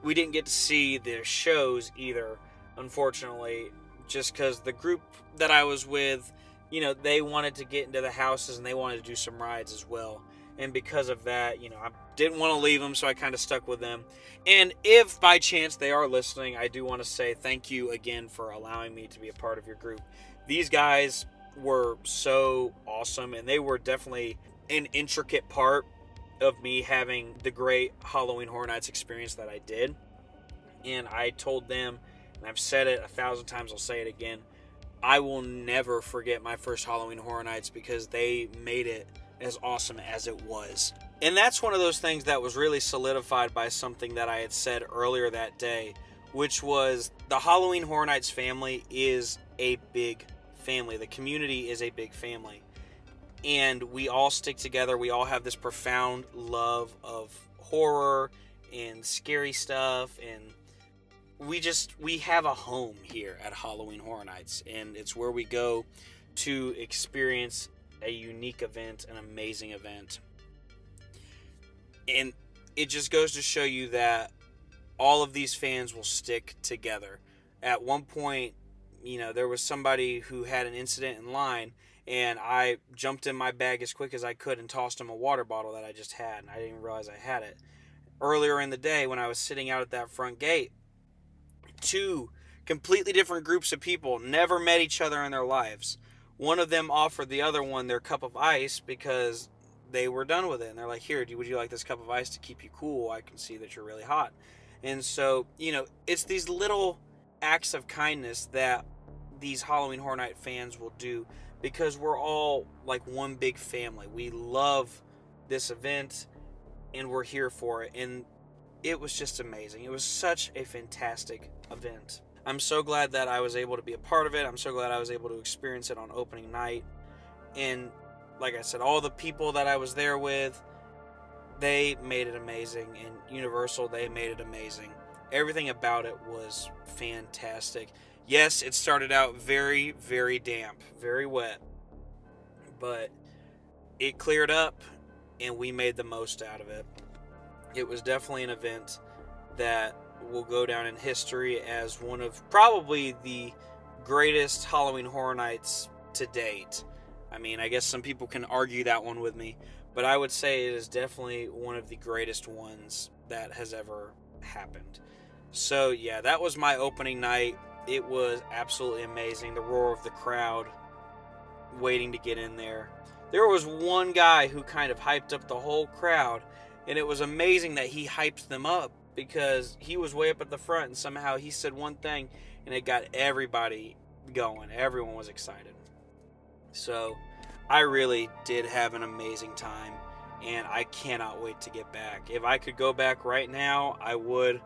we didn't get to see the shows either, unfortunately, just because the group that I was with, you know, they wanted to get into the houses and they wanted to do some rides as well. And because of that, you know, I didn't want to leave them, so I kind of stuck with them. And if by chance they are listening, I do want to say thank you again for allowing me to be a part of your group. These guys were so awesome, and they were definitely an intricate part of me having the great Halloween Horror Nights experience that I did. And I told them, and I've said it 1,000 times, I'll say it again, I will never forget my first Halloween Horror Nights because they made it as awesome as it was. And that's one of those things that was really solidified by something that I had said earlier that day, which was the Halloween Horror Nights family is a big family. The community is a big family. And we all stick together. We all have this profound love of horror and scary stuff, and we have a home here at Halloween Horror Nights, and it's where we go to experience a unique event, an amazing event. And it just goes to show you that all of these fans will stick together. At one point, you know, there was somebody who had an incident in line, and I jumped in my bag as quick as I could and tossed him a water bottle that I just had, and I didn't even realize I had it. Earlier in the day, when I was sitting out at that front gate, two completely different groups of people, never met each other in their lives. One of them offered the other one their cup of ice because they were done with it. And they're like, here, would you like this cup of ice to keep you cool? I can see that you're really hot. And so, you know, it's these little acts of kindness that these Halloween Horror Night fans will do because we're all like one big family. We love this event and we're here for it. And it was just amazing. It was such a fantastic event. I'm so glad that I was able to be a part of it. I'm so glad I was able to experience it on opening night. And like I said, all the people that I was there with, they made it amazing. And Universal, they made it amazing. Everything about it was fantastic. Yes, it started out very, very damp, very wet. But it cleared up, and we made the most out of it. It was definitely an event that will go down in history as one of probably the greatest Halloween Horror Nights to date. I mean, I guess some people can argue that one with me, but I would say it is definitely one of the greatest ones that has ever happened. So yeah, that was my opening night. It was absolutely amazing. The roar of the crowd waiting to get in there. There was one guy who kind of hyped up the whole crowd, and it was amazing that he hyped them up because he was way up at the front, and somehow he said one thing and it got everybody going. Everyone was excited. So I really did have an amazing time, and I cannot wait to get back. If I could go back right now, I would.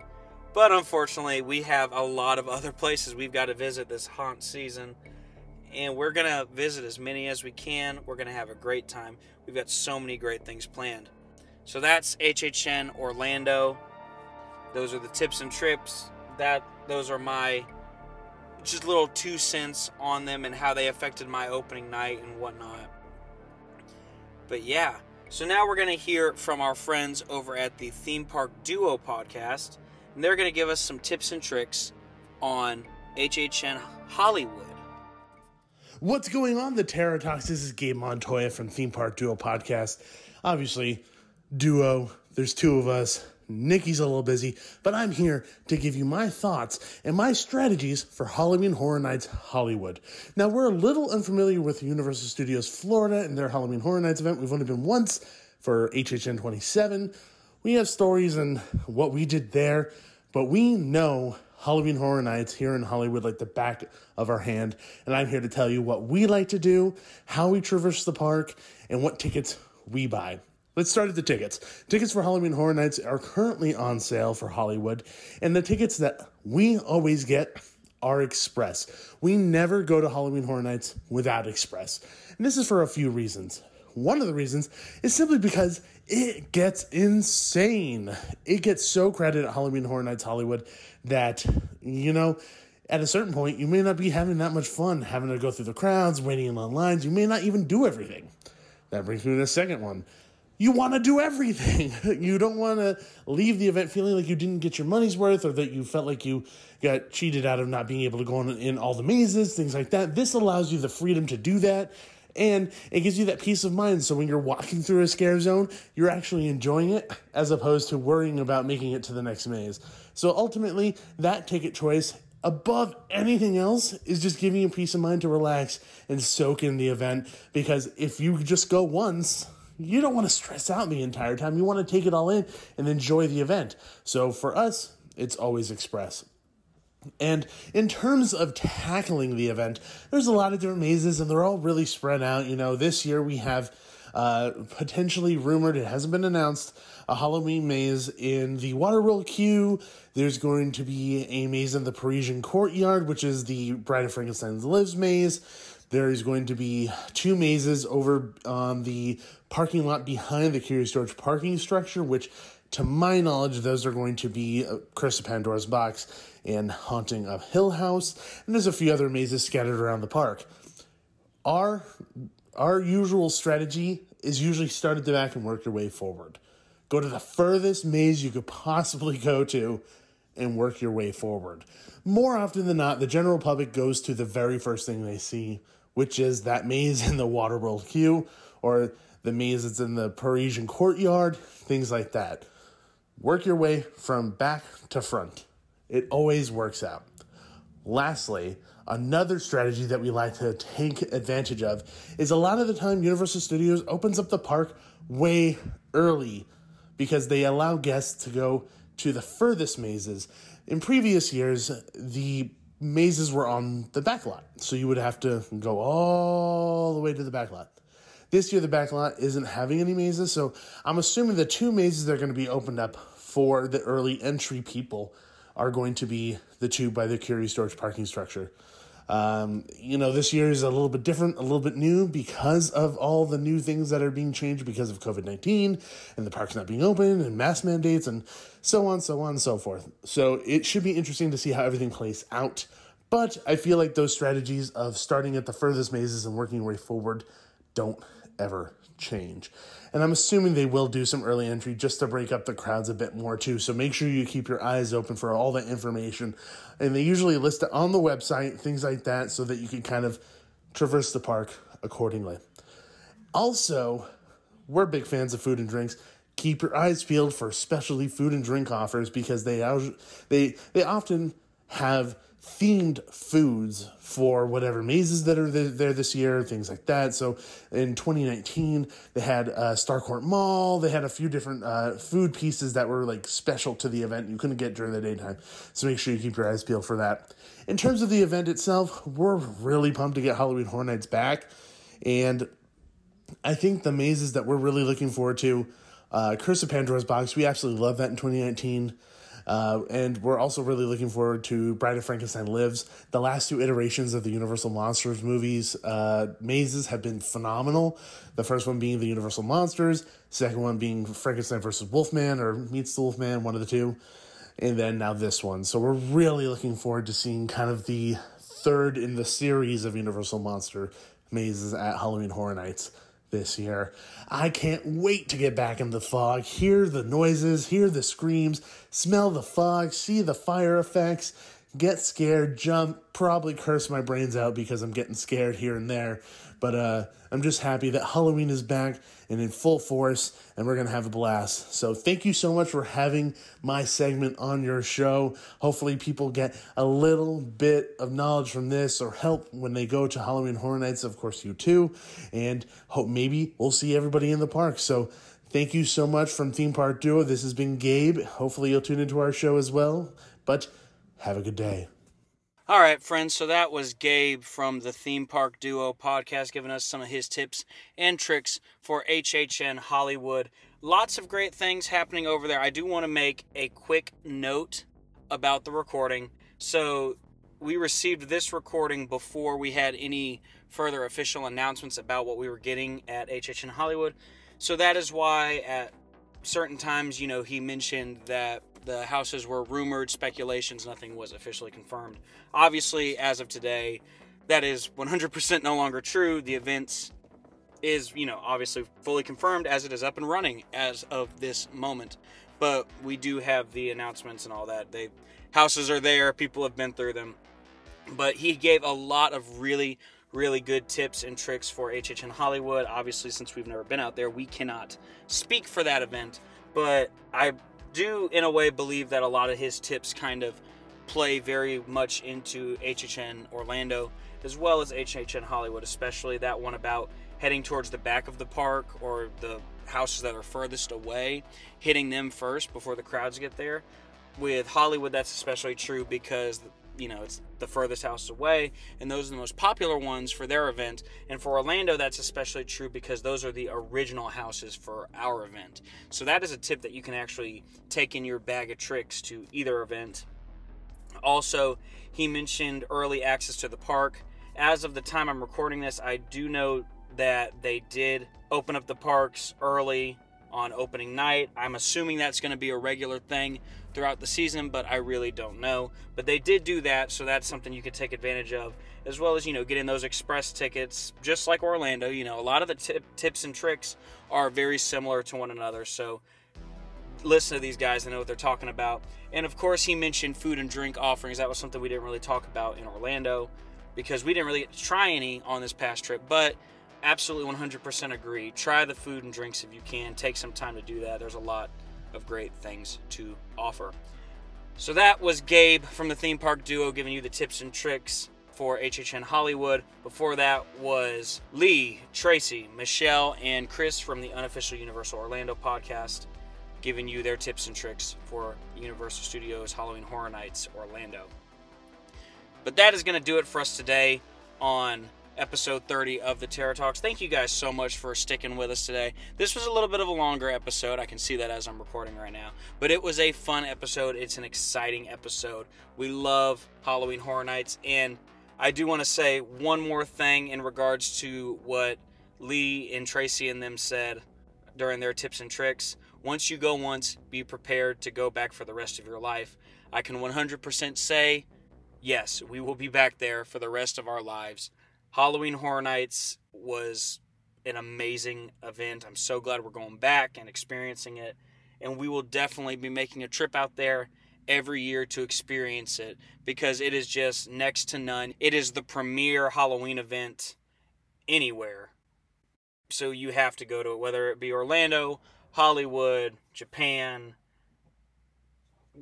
But unfortunately, we have a lot of other places we've got to visit this haunt season, and we're going to visit as many as we can. We're going to have a great time. We've got so many great things planned. So that's HHN Orlando. Those are the tips and trips. Those are my just little 2 cents on them and how they affected my opening night and whatnot. But yeah, so now we're going to hear from our friends over at the Theme Park Duo podcast. And they're going to give us some tips and tricks on HHN Hollywood. What's going on, the Terror Talks? This is Gabe Montoya from Theme Park Duo podcast. Obviously, duo, there's two of us. Nikki's a little busy, but I'm here to give you my thoughts and my strategies for Halloween Horror Nights Hollywood. Now, we're a little unfamiliar with Universal Studios Florida and their Halloween Horror Nights event. We've only been once for HHN27. We have stories and what we did there, but we know Halloween Horror Nights here in Hollywood like the back of our hand, and I'm here to tell you what we like to do, how we traverse the park, and what tickets we buy. Let's start at the tickets. Tickets for Halloween Horror Nights are currently on sale for Hollywood, and the tickets that we always get are Express. We never go to Halloween Horror Nights without Express, and this is for a few reasons. One of the reasons is simply because it gets insane. It gets so crowded at Halloween Horror Nights Hollywood that, you know, at a certain point, you may not be having that much fun having to go through the crowds, waiting in long lines. You may not even do everything. That brings me to the second one. You want to do everything. You don't want to leave the event feeling like you didn't get your money's worth or that you felt like you got cheated out of not being able to go in all the mazes, things like that. This allows you the freedom to do that, and it gives you that peace of mind. So when you're walking through a scare zone, you're actually enjoying it as opposed to worrying about making it to the next maze. So ultimately, that ticket choice above anything else is just giving you peace of mind to relax and soak in the event, because if you just go once, you don't want to stress out the entire time. You want to take it all in and enjoy the event. So for us, it's always Express. And in terms of tackling the event, there's a lot of different mazes, and they're all really spread out. You know, this year we have potentially rumored, it hasn't been announced, a Halloween maze in the Waterworld queue. There's going to be a maze in the Parisian Courtyard, which is the Bride of Frankenstein Lives maze. There is going to be two mazes over on the parking lot behind the Curious George parking structure, which, to my knowledge, those are going to be Curse of Pandora's Box and Haunting of Hill House. And there's a few other mazes scattered around the park. Our usual strategy is usually start at the back and work your way forward. Go to the furthest maze you could possibly go to and work your way forward. More often than not, the general public goes to the very first thing they see, which is that maze in the Waterworld queue or the maze that's in the Parisian Courtyard, things like that. Work your way from back to front. It always works out. Lastly, another strategy that we like to take advantage of is a lot of the time Universal Studios opens up the park way early because they allow guests to go to the furthest mazes. In previous years, the mazes were on the back lot, so you would have to go all the way to the back lot. This year, the back lot isn't having any mazes, so I'm assuming the two mazes that are going to be opened up for the early entry people are going to be the two by the Curious George parking structure. You know, this year is a little bit different, a little bit new because of all the new things that are being changed because of COVID-19 and the parks not being open and mask mandates and so on and so forth. So it should be interesting to see how everything plays out. But I feel like those strategies of starting at the furthest mazes and working your way forward don't ever change. And I'm assuming they will do some early entry just to break up the crowds a bit more too. So make sure you keep your eyes open for all the information. And they usually list it on the website, things like that, so that you can kind of traverse the park accordingly. Also, we're big fans of food and drinks. Keep your eyes peeled for specialty food and drink offers because they often have themed foods for whatever mazes that are there this year, things like that. So in 2019, they had Starcourt Mall. They had a few different food pieces that were like special to the event you couldn't get during the daytime. So make sure you keep your eyes peeled for that. In terms of the event itself, we're really pumped to get Halloween Horror Nights back. And I think the mazes that we're really looking forward to, Curse of Pandora's Box, we absolutely love that in 2019. And we're also really looking forward to Bride of Frankenstein Lives. The last two iterations of the Universal Monsters movies, mazes have been phenomenal. The first one being the Universal Monsters, second one being Frankenstein versus Wolfman or Meets the Wolfman, one of the two, and then now this one. So we're really looking forward to seeing kind of the third in the series of Universal Monster mazes at Halloween Horror Nights this year. I can't wait to get back in the fog, hear the noises, hear the screams, smell the fog, see the fire effects, get scared, jump, probably curse my brains out because I'm getting scared here and there. But I'm just happy that Halloween is back and in full force, and we're going to have a blast. So thank you so much for having my segment on your show. Hopefully people get a little bit of knowledge from this or help when they go to Halloween Horror Nights, of course you too, and hope maybe we'll see everybody in the park. So thank you so much from Theme Park Duo. This has been Gabe. Hopefully you'll tune into our show as well, but have a good day. All right, friends, so that was Gabe from the Theme Park Duo podcast giving us some of his tips and tricks for HHN Hollywood. Lots of great things happening over there. I do want to make a quick note about the recording. So we received this recording before we had any further official announcements about what we were getting at HHN Hollywood. So that is why at certain times, you know, he mentioned that the houses were rumored, speculations, nothing was officially confirmed. Obviously, as of today, that is 100% no longer true. The event is, you know, obviously fully confirmed as it is up and running as of this moment. But we do have the announcements and all that. Houses are there, people have been through them. But he gave a lot of really, really good tips and tricks for HHN Hollywood. Obviously, since we've never been out there, we cannot speak for that event. But I do, in a way, believe that a lot of his tips kind of play very much into HHN Orlando as well as HHN Hollywood, especially that one about heading towards the back of the park or the houses that are furthest away, hitting them first before the crowds get there. With Hollywood, that's especially true because you know, it's the furthest house away, and those are the most popular ones for their event. And for Orlando, that's especially true because those are the original houses for our event. So that is a tip that you can actually take in your bag of tricks to either event. Also, he mentioned early access to the park. As of the time I'm recording this, I do know that they did open up the parks early on opening night. I'm assuming that's going to be a regular thing throughout the season, but I really don't know. But they did do that, so that's something you could take advantage of, as well as, you know, getting those express tickets. Just like Orlando, you know, a lot of the tips and tricks are very similar to one another, so listen to these guys and know what they're talking about. And of course, he mentioned food and drink offerings. That was something we didn't really talk about in Orlando because we didn't really get to try any on this past trip, but absolutely 100% agree. Try the food and drinks if you can. Take some time to do that. There's a lot of great things to offer. So that was Gabe from the Theme Park Duo giving you the tips and tricks for HHN Hollywood. Before that was Lee, Tracy, Michelle, and Chris from the Unofficial Universal Orlando Podcast giving you their tips and tricks for Universal Studios Halloween Horror Nights Orlando. But that is going to do it for us today on episode 30 of the Terror Talks. Thank you guys so much for sticking with us today. This was a little bit of a longer episode. I can see that as I'm recording right now. But it was a fun episode. It's an exciting episode. We love Halloween Horror Nights. And I do want to say one more thing in regards to what Lee and Tracy and them said during their tips and tricks. Once you go once, be prepared to go back for the rest of your life. I can 100% say, yes, we will be back there for the rest of our lives. Halloween Horror Nights was an amazing event. I'm so glad we're going back and experiencing it. And we will definitely be making a trip out there every year to experience it because it is just next to none. It is the premier Halloween event anywhere. So you have to go to it, whether it be Orlando, Hollywood, Japan.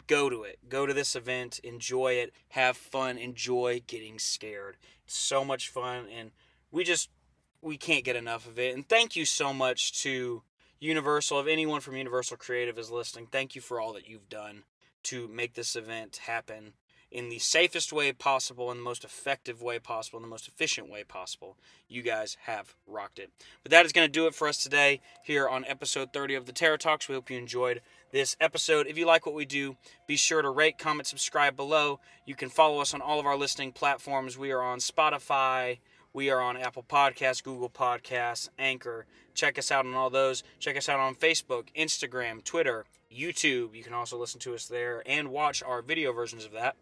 Go to it. Go to this event. Enjoy it. Have fun. Enjoy getting scared. It's so much fun, and we can't get enough of it. And thank you so much to Universal. If anyone from Universal Creative is listening, thank you for all that you've done to make this event happen in the safest way possible, in the most effective way possible, in the most efficient way possible. You guys have rocked it. But that is going to do it for us today here on episode 30 of the Terror Talks. We hope you enjoyed this episode. If you like what we do, be sure to rate, comment, subscribe below. You can follow us on all of our listening platforms. We are on Spotify. We are on Apple Podcasts, Google Podcasts, Anchor. Check us out on all those. Check us out on Facebook, Instagram, Twitter, YouTube. You can also listen to us there and watch our video versions of that.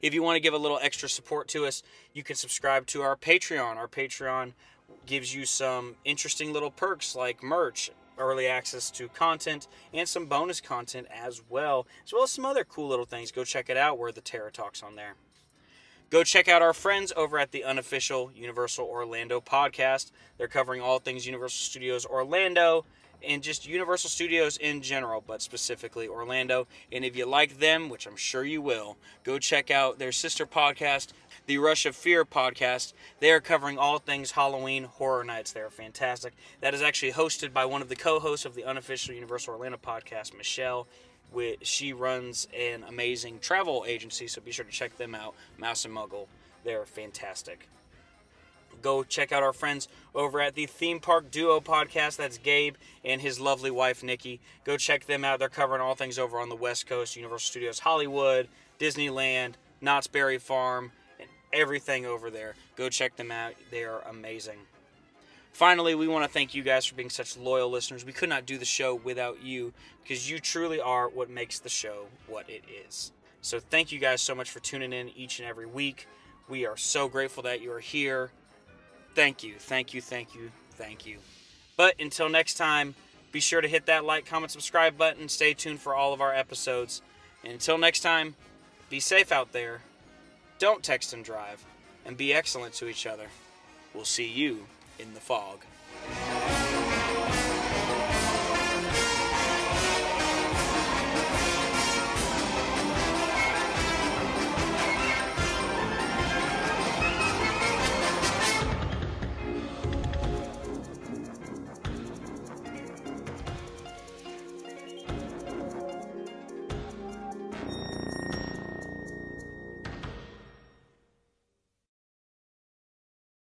If you want to give a little extra support to us, you can subscribe to our Patreon. Our Patreon gives you some interesting little perks like merch, early access to content, and some bonus content as well as some other cool little things. Go check it out. We're the Terror Talks on there. Go check out our friends over at the Unofficial Universal Orlando Podcast. They're covering all things Universal Studios Orlando and just Universal Studios in general, but specifically Orlando. And if you like them, which I'm sure you will, go check out their sister podcast, the Rush of Fear Podcast. They are covering all things Halloween Horror Nights. They are fantastic. That is actually hosted by one of the co-hosts of the Unofficial Universal Orlando Podcast, Michelle. She runs an amazing travel agency, so be sure to check them out, Mouse and Muggle. They're fantastic. Go check out our friends over at the Theme Park Duo Podcast. That's Gabe and his lovely wife, Nikki. Go check them out. They're covering all things over on the West Coast, Universal Studios Hollywood, Disneyland, Knott's Berry Farm, and everything over there. Go check them out. They are amazing. Finally, we want to thank you guys for being such loyal listeners. We could not do the show without you because you truly are what makes the show what it is. So thank you guys so much for tuning in each and every week. We are so grateful that you are here. Thank you, thank you, thank you, thank you. But until next time, be sure to hit that like, comment, subscribe button. Stay tuned for all of our episodes. And until next time, be safe out there, don't text and drive, and be excellent to each other. We'll see you in the fog.